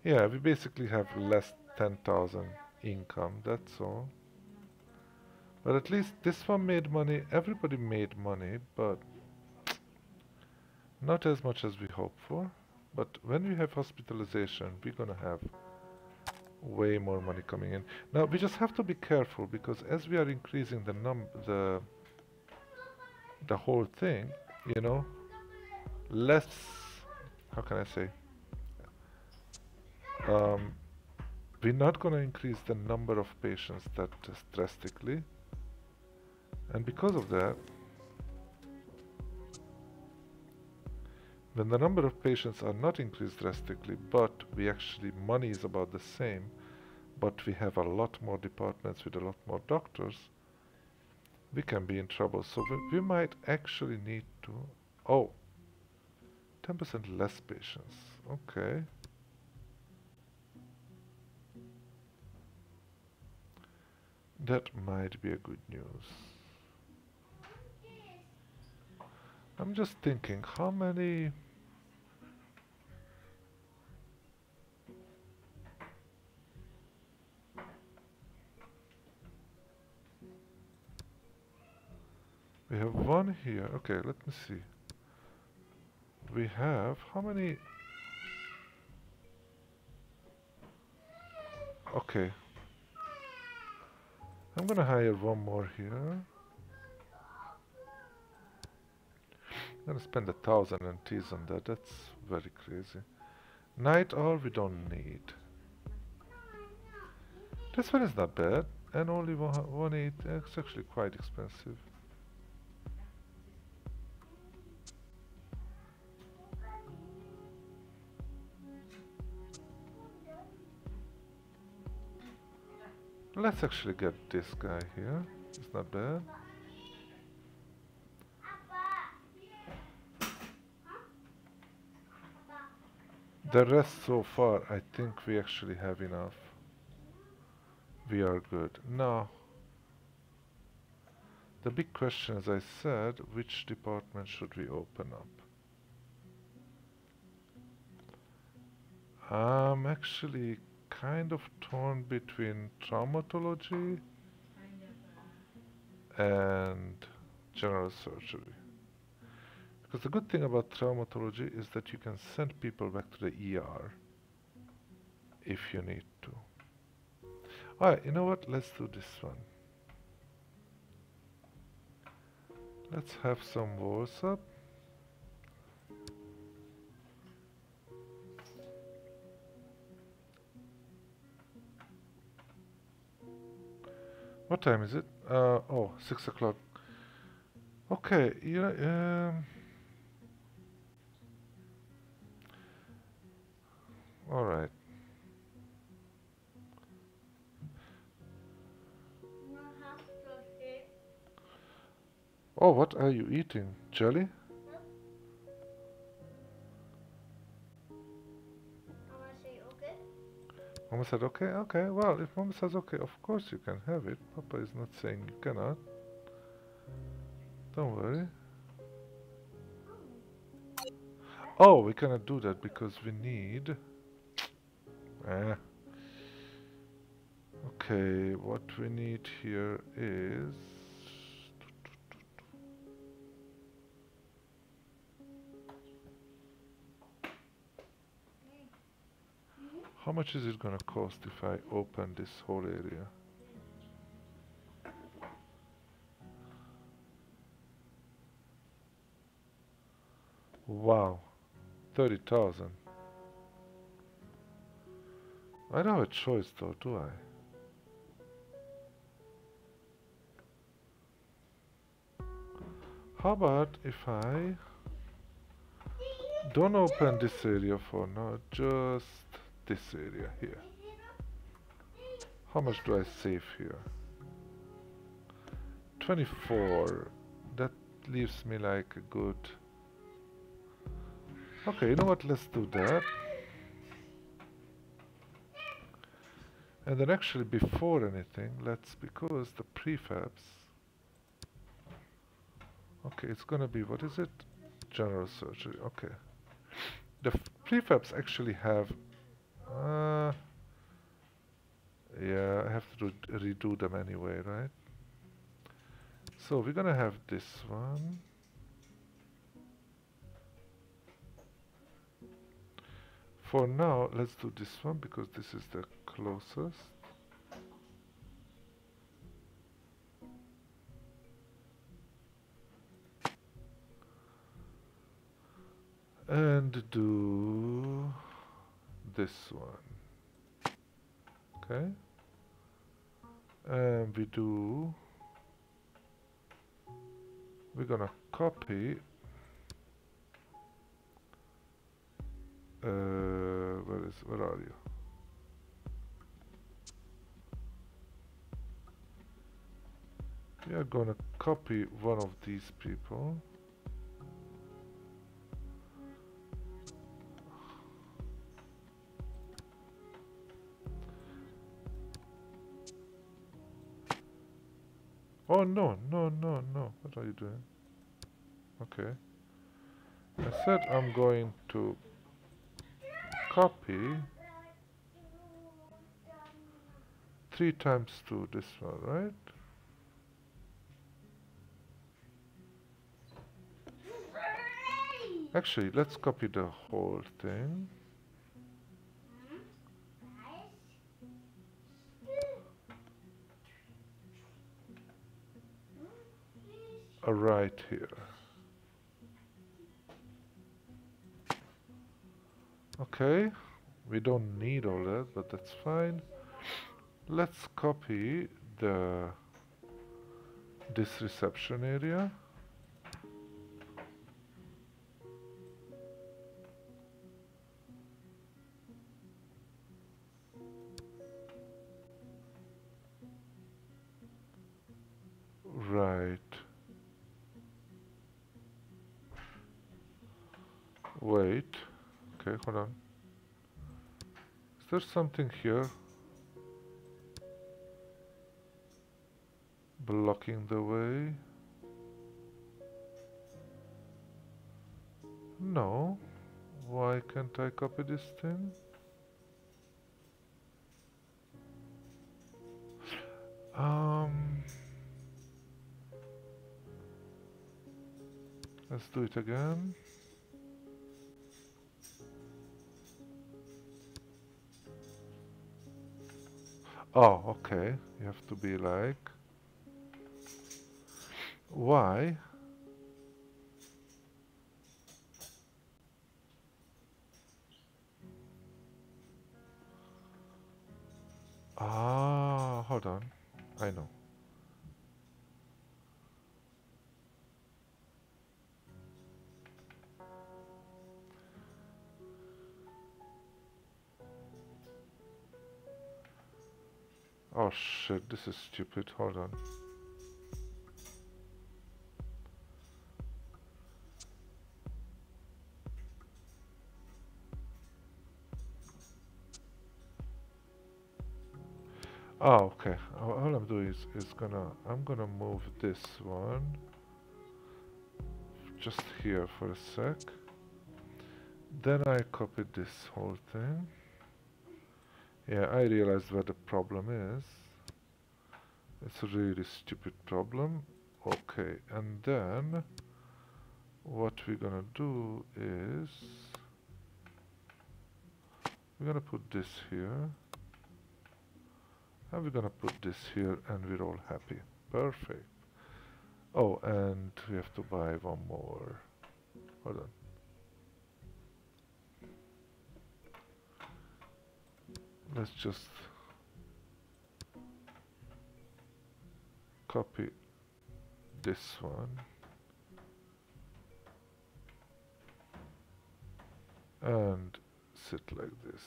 Yeah, we basically have less 10,000 income, that's all. But at least this one made money, everybody made money, but not as much as we hoped for. But when we have hospitalization, we're gonna have way more money coming in. Now we just have to be careful because as we are increasing the whole thing, you know, less, how can I say, we're not going to increase the number of patients that drastically, and because of that, when the number of patients are not increased drastically, but we actually, money is about the same, but we have a lot more departments with a lot more doctors, we can be in trouble. So we might actually need to... Oh, 10% less patients. Okay. That might be a good news. I'm just thinking, how many... We have one here. Okay, let me see. We have how many? Okay. I'm gonna hire one more here. Gonna spend 1,000 NTs on that. That's very crazy. Night Owl we don't need. This one is not bad, and only 1.8. It's actually quite expensive. Let's actually get this guy here. It's not bad. The rest so far, I think we actually have enough. We are good. Now, the big question, as I said, which department should we open up? I'm actually kind of torn between traumatology and general surgery. Because the good thing about traumatology is that you can send people back to the ER if you need to. Alright, you know what? Let's do this one. Let's have some walls up. What time is it? Oh, 6 o'clock. Okay, you know... Alright. Oh, what are you eating? Jelly? Mama say okay? Mama said okay? Okay, well, if Mama says okay, of course you can have it. Papa is not saying you cannot. Don't worry. Oh, we cannot do that because we need... Okay, what we need here is... How much is it gonna cost if I open this whole area? Wow, 30,000. I don't have a choice though, do I? How about if I don't open this area for now, just this area here? How much do I save here? 24. That leaves me like a good... Okay, you know what? Let's do that. And then actually before anything, let's, because the prefabs... Okay, it's gonna be, what is it? General surgery, okay. The prefabs actually have... yeah, I have to redo them anyway, right? So we're gonna have this one. For now, let's do this one because this is the closest. And do... this one. Okay. And we do... We're gonna copy... where are you? We are gonna copy one of these people. Oh no, no, no, no. What are you doing? Okay. I said I'm going to copy 3 times 2 this one, right? Actually, let's copy the whole thing. Right here. Okay, we don't need all that, but that's fine. Let's copy this reception area. Right. Wait. Okay, hold on. Is there something here blocking the way? No. Why can't I copy this thing? Let's do it again. Oh, okay. You have to be like... Why? Ah, hold on. I know. Oh shit, this is stupid, hold on. Oh, okay, all I'm doing is I'm gonna move this one just here for a sec. Then I copied this whole thing. Yeah, I realized what the problem is. It's a really stupid problem. Okay, and then what we're gonna do is we're gonna put this here and we're gonna put this here and we're all happy. Perfect. Oh, and we have to buy one more. Hold on. Let's just copy this one and sit like this.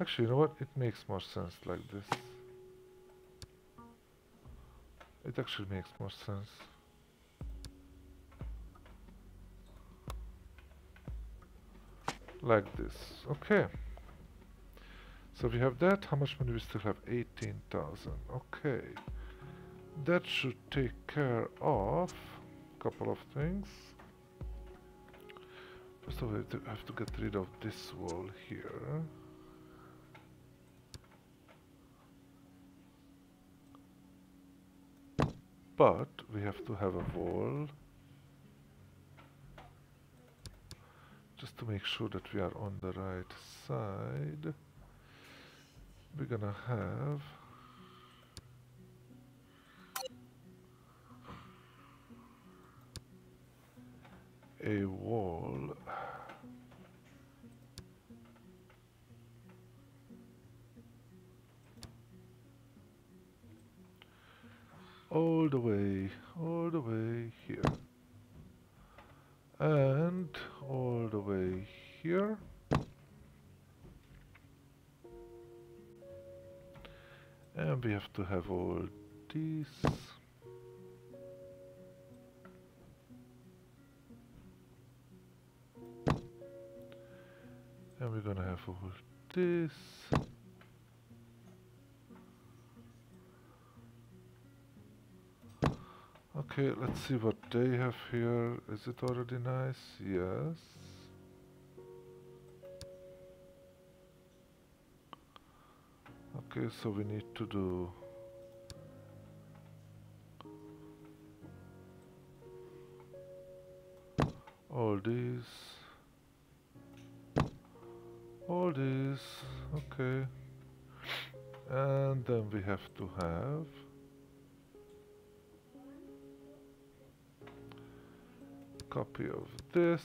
Actually, you know what? It makes more sense like this. It actually makes more sense. Like this. Okay. So we have that. How much money we still have? 18,000. Okay. That should take care of a couple of things. First of all, I have to get rid of this wall here. But we have to have a wall just to make sure that we are on the right side. We're gonna have a wall all the way here. And all the way here, and we have to have all these. And we're gonna have all this. Okay, let's see what they have here. Is it already nice? Yes. Okay, so we need to do all these, okay. And then we have to have copy of this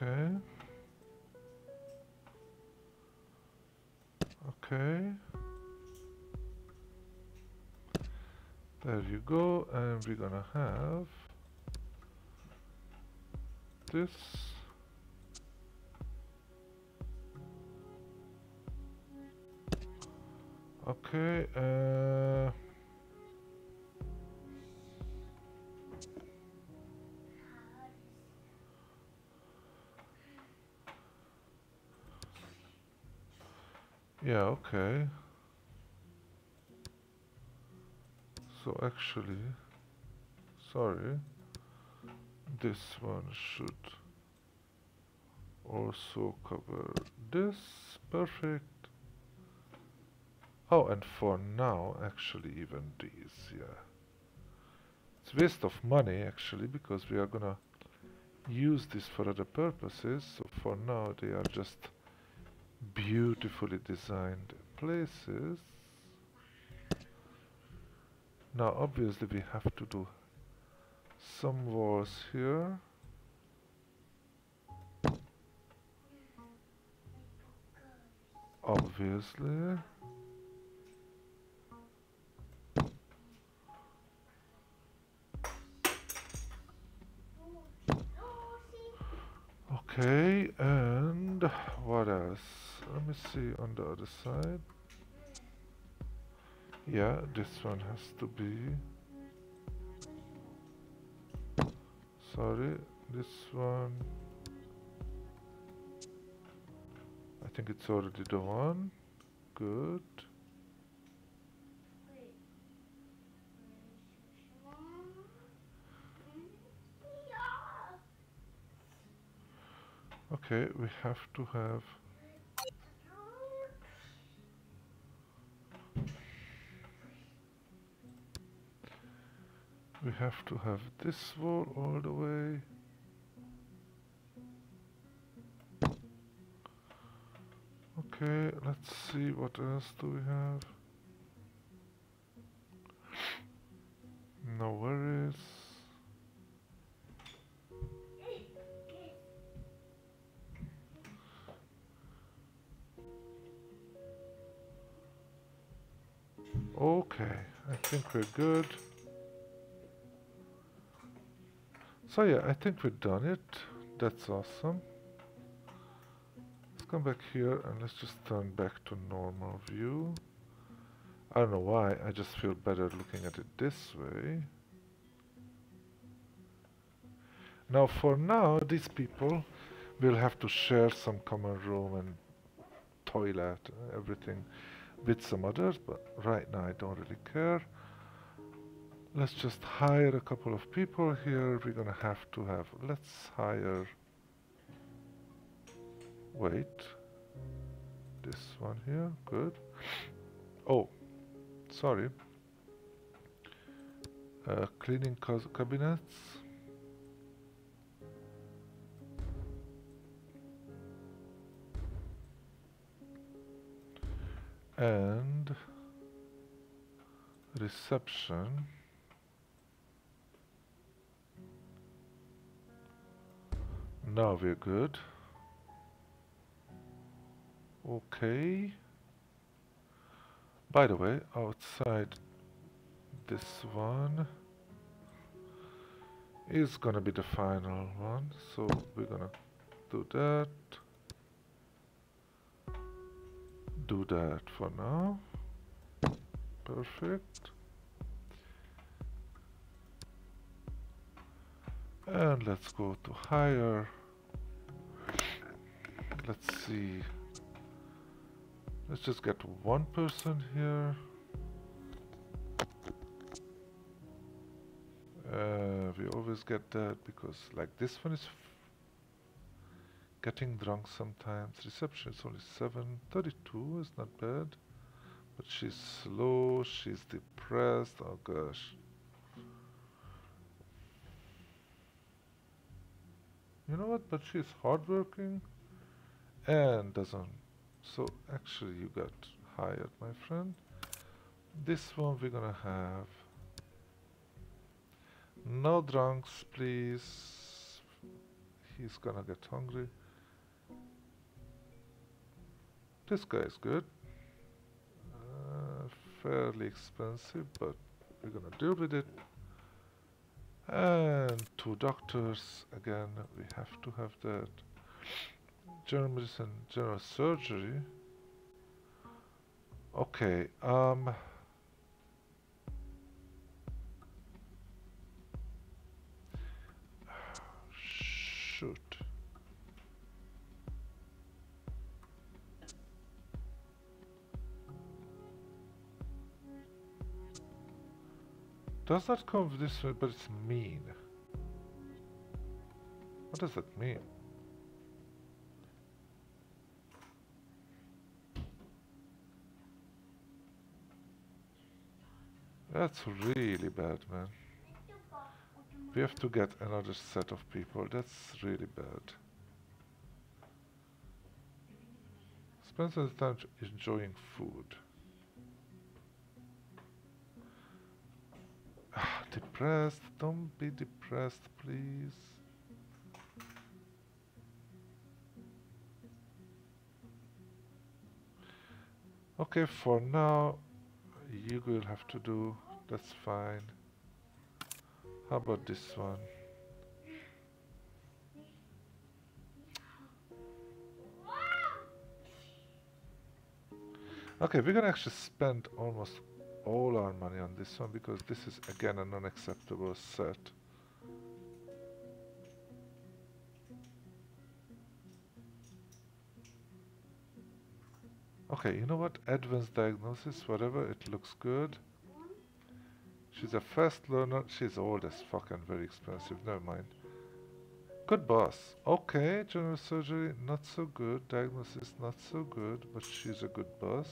Okay. Okay. There you go, and we're gonna have this. Okay, yeah, okay. So actually, sorry, this one should also cover this, perfect. Oh, and for now, actually, even these, yeah. It's a waste of money, actually, because we are gonna use this for other purposes, so for now they are just beautifully designed places. Now obviously we have to do some walls here. Obviously. Okay, and what else? Let me see on the other side. Yeah, this one has to be... Sorry, this one... I think it's already the one. Good. Okay, we have to have... We have to have this wall all the way. Okay, let's see what else do we have. No worries. Okay, I think we're good. So yeah, I think we've done it. That's awesome. Let's come back here and let's just turn back to normal view. I don't know why, I just feel better looking at it this way. Now for now, these people will have to share some common room and toilet and everything with some others, but right now I don't really care. Let's just hire a couple of people here. We're gonna have to have... Let's hire... Wait. This one here. Good. Oh. Sorry. Cleaning cabinets. And... Reception. Now we're good. Okay. By the way, outside this one is gonna be the final one, so we're gonna do that. Do that for now. Perfect. And let's go to higher. Let's see. Let's just get one person here. We always get that because like this one is getting drunk sometimes. Reception is only 7:32, is not bad. But she's slow, she's depressed, oh gosh. You know what, but she's hardworking and doesn't. So actually you got hired, my friend. This one we're gonna have. No drunks, please. He's gonna get hungry. This guy is good. Fairly expensive, but we're gonna deal with it. And 2 doctors. Again, we have to have that. General medicine, general surgery. Okay, shoot. Does not come this way, but it's mean. What does that mean? That's really bad, man. We have to get another set of people. That's really bad. Spend some time enjoying food. Depressed. Don't be depressed, please. Okay, for now, you will have to do. That's fine. How about this one? Okay, we're gonna actually spend almost all our money on this one because this is again an unacceptable set. Okay, you know what? Advanced diagnosis, whatever, it looks good. She's a fast learner. She's old as fuck and very expensive. Never mind. Good boss. Okay, general surgery, not so good. Diagnosis, not so good, but she's a good boss.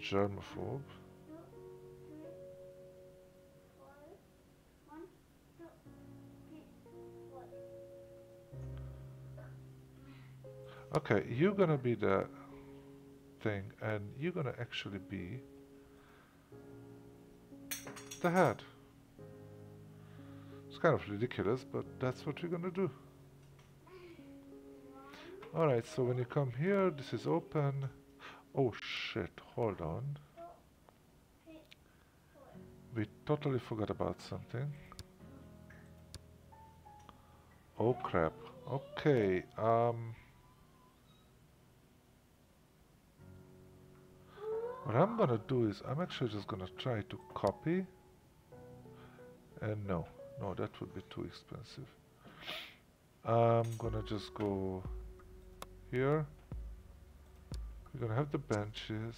Germaphobe. Okay, you're gonna be the thing, and you're gonna actually be the head. It's kind of ridiculous, but that's what you're gonna do. Alright, so when you come here, this is open. Oh shit, hold on. We totally forgot about something. Oh crap. Okay, what I'm gonna do is, I'm actually just gonna try to copy. And no, that would be too expensive. I'm gonna just go here. We're gonna have the benches.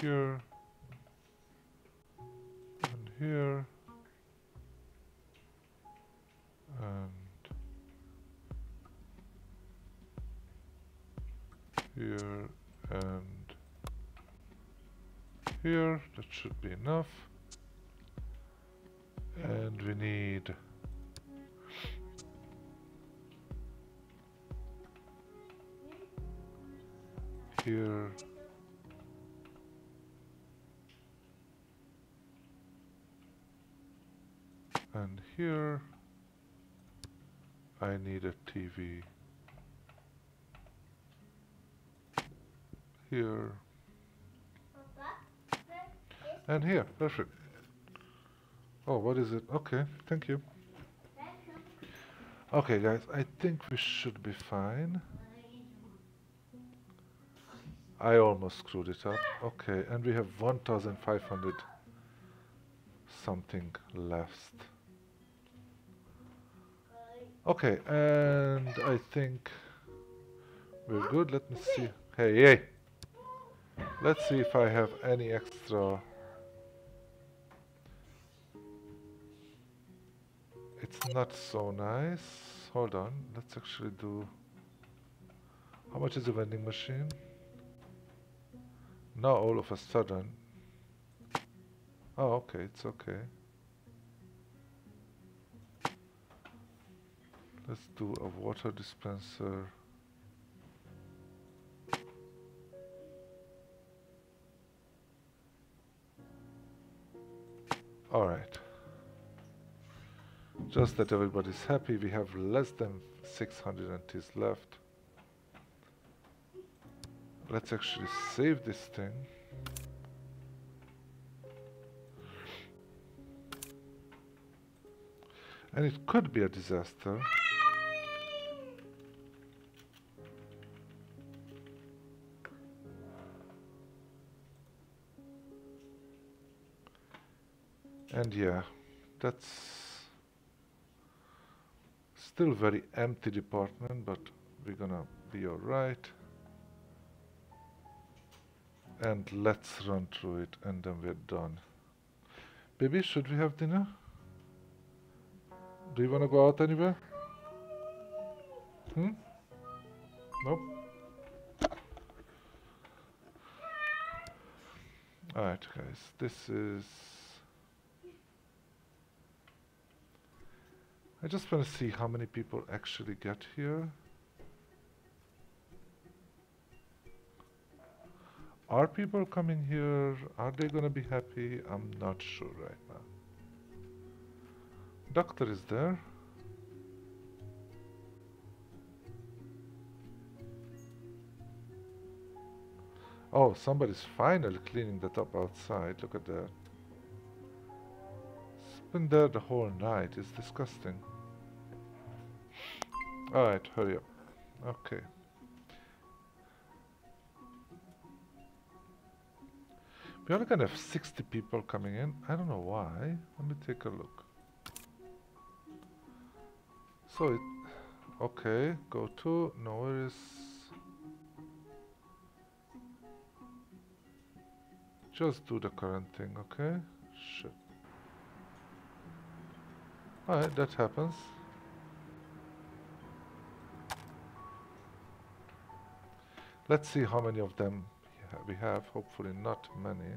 Here and here and here and here. That should be enough. And we need here. And here, I need a TV. Here. And here, perfect. Oh, what is it? Okay, thank you. Okay, guys, I think we should be fine. I almost screwed it up. Okay, and we have 1,500 something left. Okay, and I think we're good. Let me see. Hey, hey! Let's see if I have any extra. It's not so nice. Hold on. Let's actually do. How much is the vending machine? Now all of a sudden. Oh, okay. It's okay. Let's do a water dispenser. All right. Just that everybody's happy, we have less than 600 NTs left. Let's actually save this thing. And it could be a disaster. And yeah, that's still very empty department, but we're gonna be alright. And let's run through it and then we're done. Baby, should we have dinner? Do you wanna go out anywhere? Hmm? Nope. Alright guys, this is... I just want to see how many people actually get here. Are people coming here? Are they going to be happy? I'm not sure right now. Doctor is there. Oh, somebody's finally cleaning that up outside. Look at that. It's been there the whole night. It's disgusting. Alright, hurry up. Okay. We only gonna have 60 people coming in. I don't know why. Let me take a look. So it... Okay, go to... No, where is... Just do the current thing, okay? Shit. Alright, that happens. Let's see how many of them we have. Hopefully not many.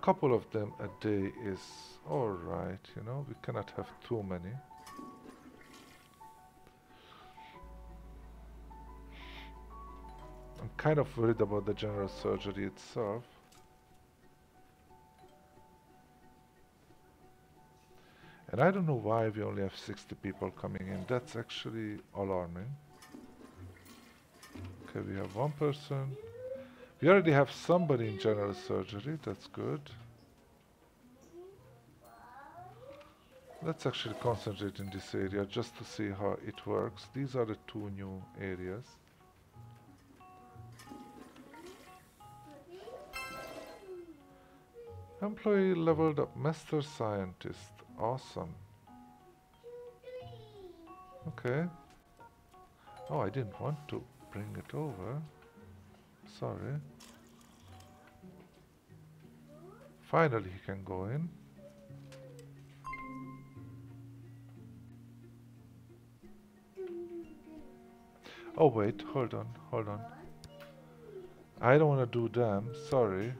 Couple of them a day is alright, you know. We cannot have too many. I'm kind of worried about the general surgery itself. And I don't know why we only have 60 people coming in. That's actually alarming. Okay, we have one person. We already have somebody in general surgery. That's good. Let's actually concentrate in this area just to see how it works. These are the two new areas. Employee leveled up. Master scientist. Awesome. Okay. Oh, I didn't want to bring it over. Sorry. Finally, he can go in. Oh, wait. Hold on. Hold on. I don't want to do them. Sorry.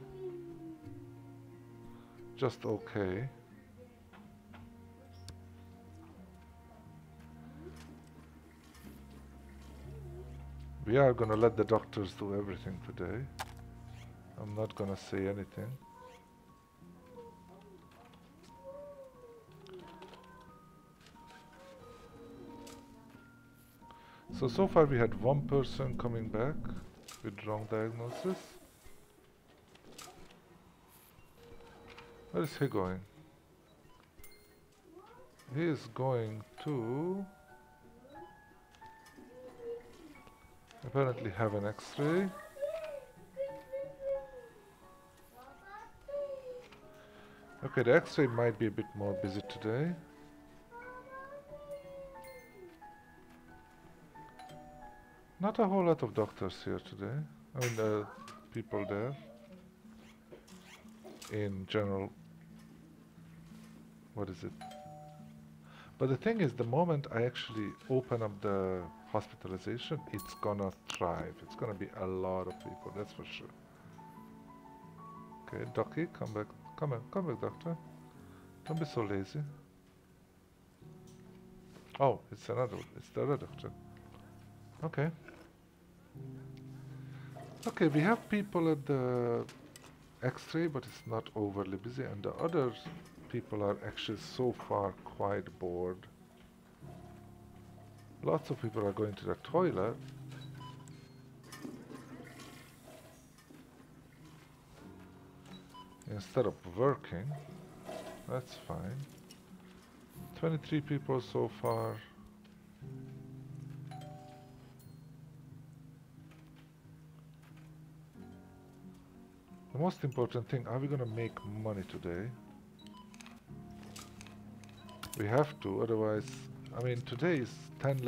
Just okay. We are gonna let the doctors do everything today. I'm not gonna say anything. So far we had one person coming back with wrong diagnosis. Where is he going? He is going to... apparently have an X-ray. Okay, the X-ray might be a bit more busy today. Not a whole lot of doctors here today. I mean, people there in general. What is it? But the thing is, the moment I actually open up the hospitalization, it's gonna thrive. It's gonna be a lot of people, that's for sure. Okay, Doki, come back. Come back, doctor. Don't be so lazy. Oh, it's another one. It's the other doctor. Okay. Okay, we have people at the X-ray, but it's not overly busy, and the other people are actually so far quite bored. Lots of people are going to the toilet. Instead of working, that's fine. 23 people so far. The most important thing, are we gonna make money today? We have to, otherwise, I mean, today is 10%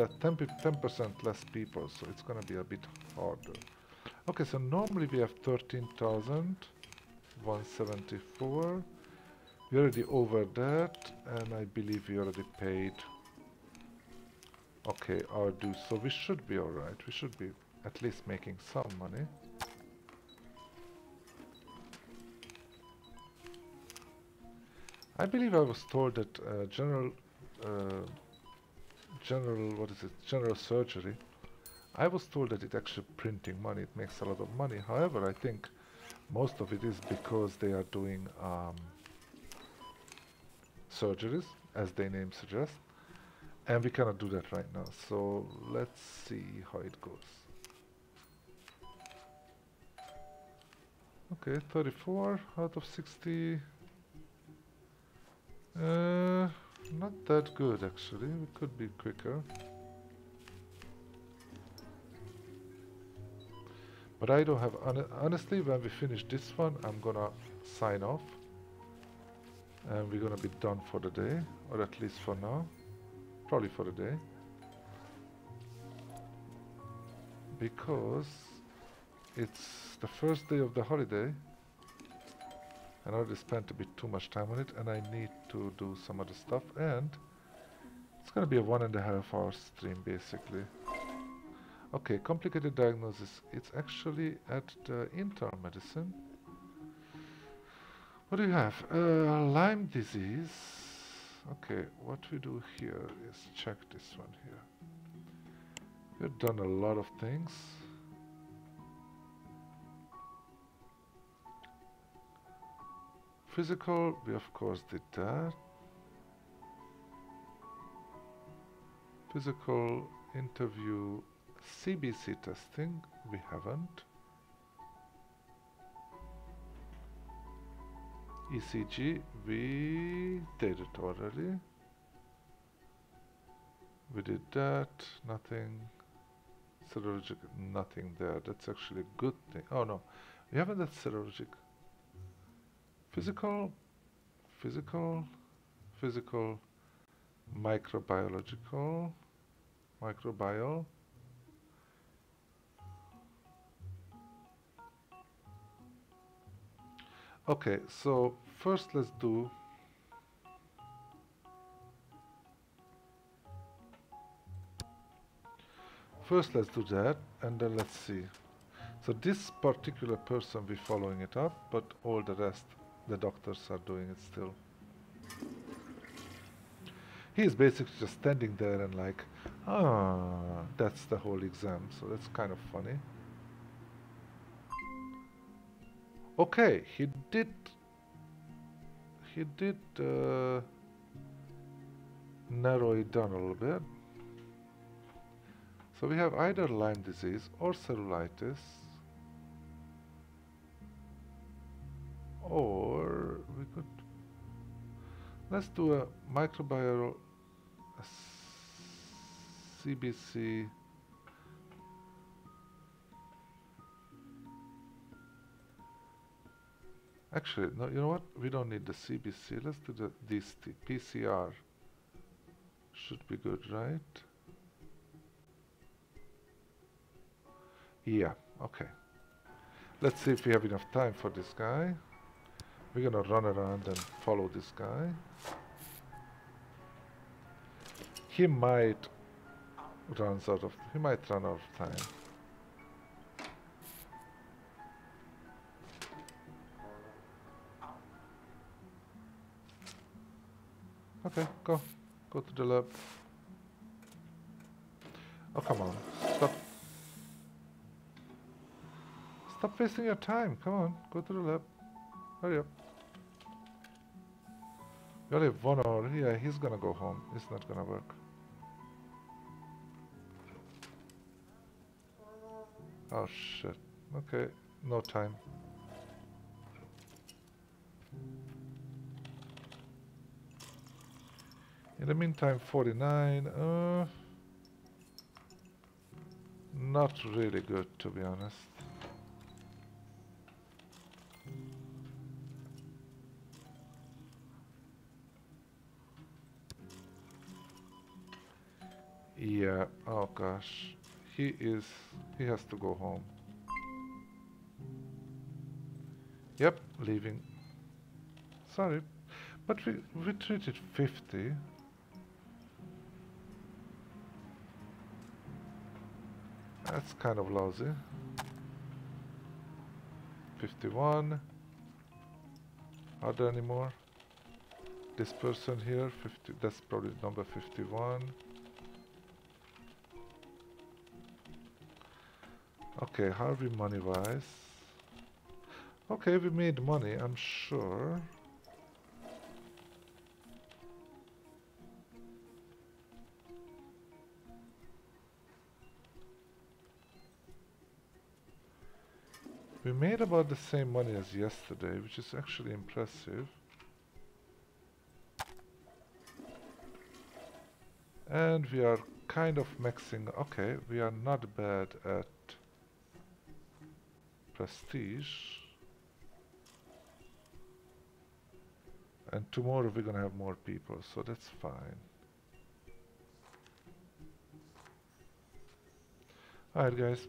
less people, so it's gonna be a bit harder. Okay, so normally we have 13,174. We're already over that, and I believe we already paid. Okay, our due, so we should be alright. We should be at least making some money. I believe I was told that general surgery, I was told that it actually printing money, it makes a lot of money. However, I think most of it is because they are doing surgeries, as their name suggests, and we cannot do that right now. So let's see how it goes. Okay, 34 out of 60. Not that good actually, we could be quicker. But I don't have, honestly, when we finish this one, I'm gonna sign off. And we're gonna be done for the day, or at least for now. Probably for the day. Because it's the first day of the holiday. And I already spent a bit too much time on it, and I need to do some other stuff, and it's gonna be a 1.5 hour stream basically. Okay, complicated diagnosis. It's actually at the internal medicine. What do you have? Lyme disease. Okay, what we do here is check this one here. We've done a lot of things. Physical, we of course did that. Physical, interview, CBC testing, we haven't. ECG, we did it already. We did that, nothing. Serologic, nothing there. That's actually a good thing. Oh no, we haven't done serologic. Physical, microbiological, microbial. Okay, so first let's do that, and then let's see. So this particular person we're following it up, but all the rest, the doctors are doing it still. He is basically just standing there and like, ah, that's the whole exam. So that's kind of funny. Okay, he did narrow it down a little bit. So we have either Lyme disease or cellulitis. Or we could Let's do a microbial CBC. Actually, no, you know what? We don't need the CBC. Let's do the PCR. Should be good, right? Yeah, okay. Let's see if we have enough time for this guy. We're gonna run around and follow this guy. He might run out of time. Okay, go. Go to the lab. Oh, come on. Stop. Stop wasting your time. Come on. Go to the lab. Hurry up. We only have 1 hour. Yeah, he's gonna go home. It's not gonna work. Oh, shit. Okay. No time. In the meantime, 49, not really good, to be honest. Yeah, oh gosh, he has to go home. Yep, leaving. Sorry, but we treated 50. That's kind of lousy. 51. Are there any more? This person here, 50. That's probably number 51. Okay, how are we money-wise? Okay, we made money, I'm sure. We made about the same money as yesterday, which is actually impressive. And we are kind of maxing. Okay, we are not bad at prestige. And tomorrow we're gonna have more people, so that's fine. Alright, guys.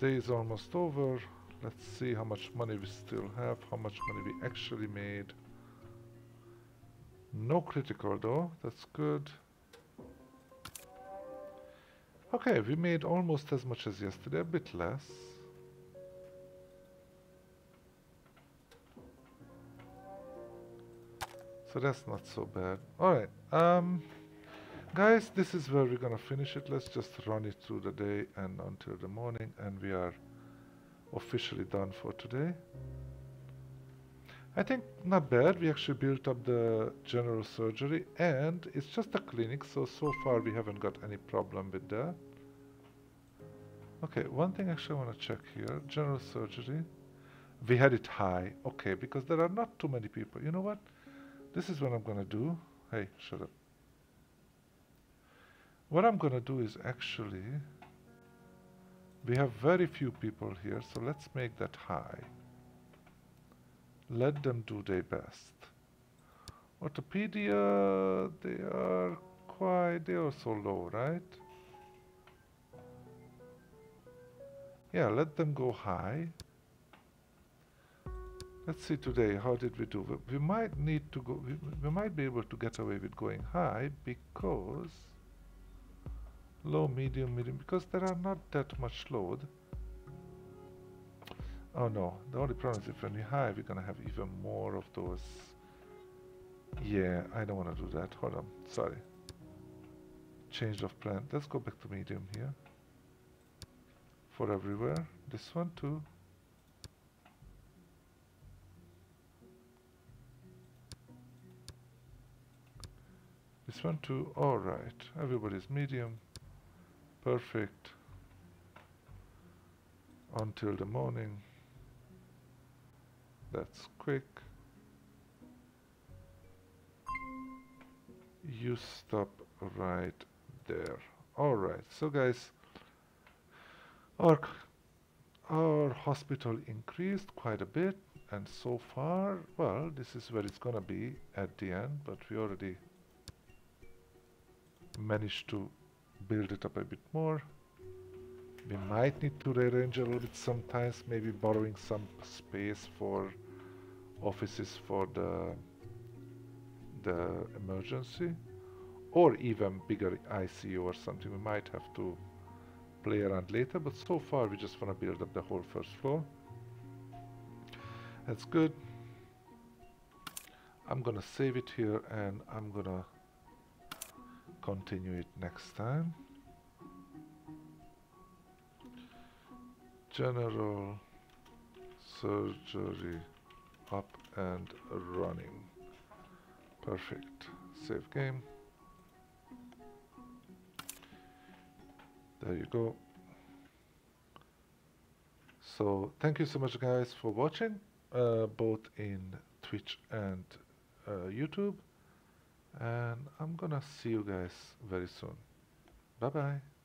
The day is almost over. Let's see how much money we still have, how much money we actually made. No critical though, that's good. Okay, we made almost as much as yesterday, a bit less. So that's not so bad. Alright, guys, this is where we're gonna finish it. Let's just run it through the day and until the morning, and we are officially done for today. I think not bad. We actually built up the general surgery, and it's just a clinic, so far we haven't got any problem with that. Okay, one thing actually I want to check here. General surgery. We had it high. Okay, because there are not too many people. You know what? This is what I'm gonna do. Hey, shut up. What I'm gonna do is actually, we have very few people here, so let's make that high. Let them do their best. Orthopedia, they are so low, right? Yeah, let them go high. Let's see today, how did we do? We might need to go, we might be able to get away with going high because low, medium, because there are not that much load. Oh no, the only problem is if when we're high, we're gonna have even more of those. Yeah, I don't wanna do that, hold on, sorry. Change of plan, let's go back to medium here. For everywhere, this one too. This one too, alright, everybody's medium. Perfect. Until the morning. That's quick. you stop right there. Alright, so guys, our hospital increased quite a bit, and so far, well, this is where it's gonna be at the end, but we already managed to build it up a bit more. We might need to rearrange a little bit sometimes, maybe borrowing some space for offices for the emergency, or even bigger ICU or something. We might have to play around later, but so far we just want to build up the whole first floor. That's good. I'm gonna save it here and I'm gonna continue it next time. General surgery up and running. Perfect. Save game. There you go. So thank you so much guys for watching, both in Twitch and YouTube, and I'm gonna see you guys very soon. Bye bye.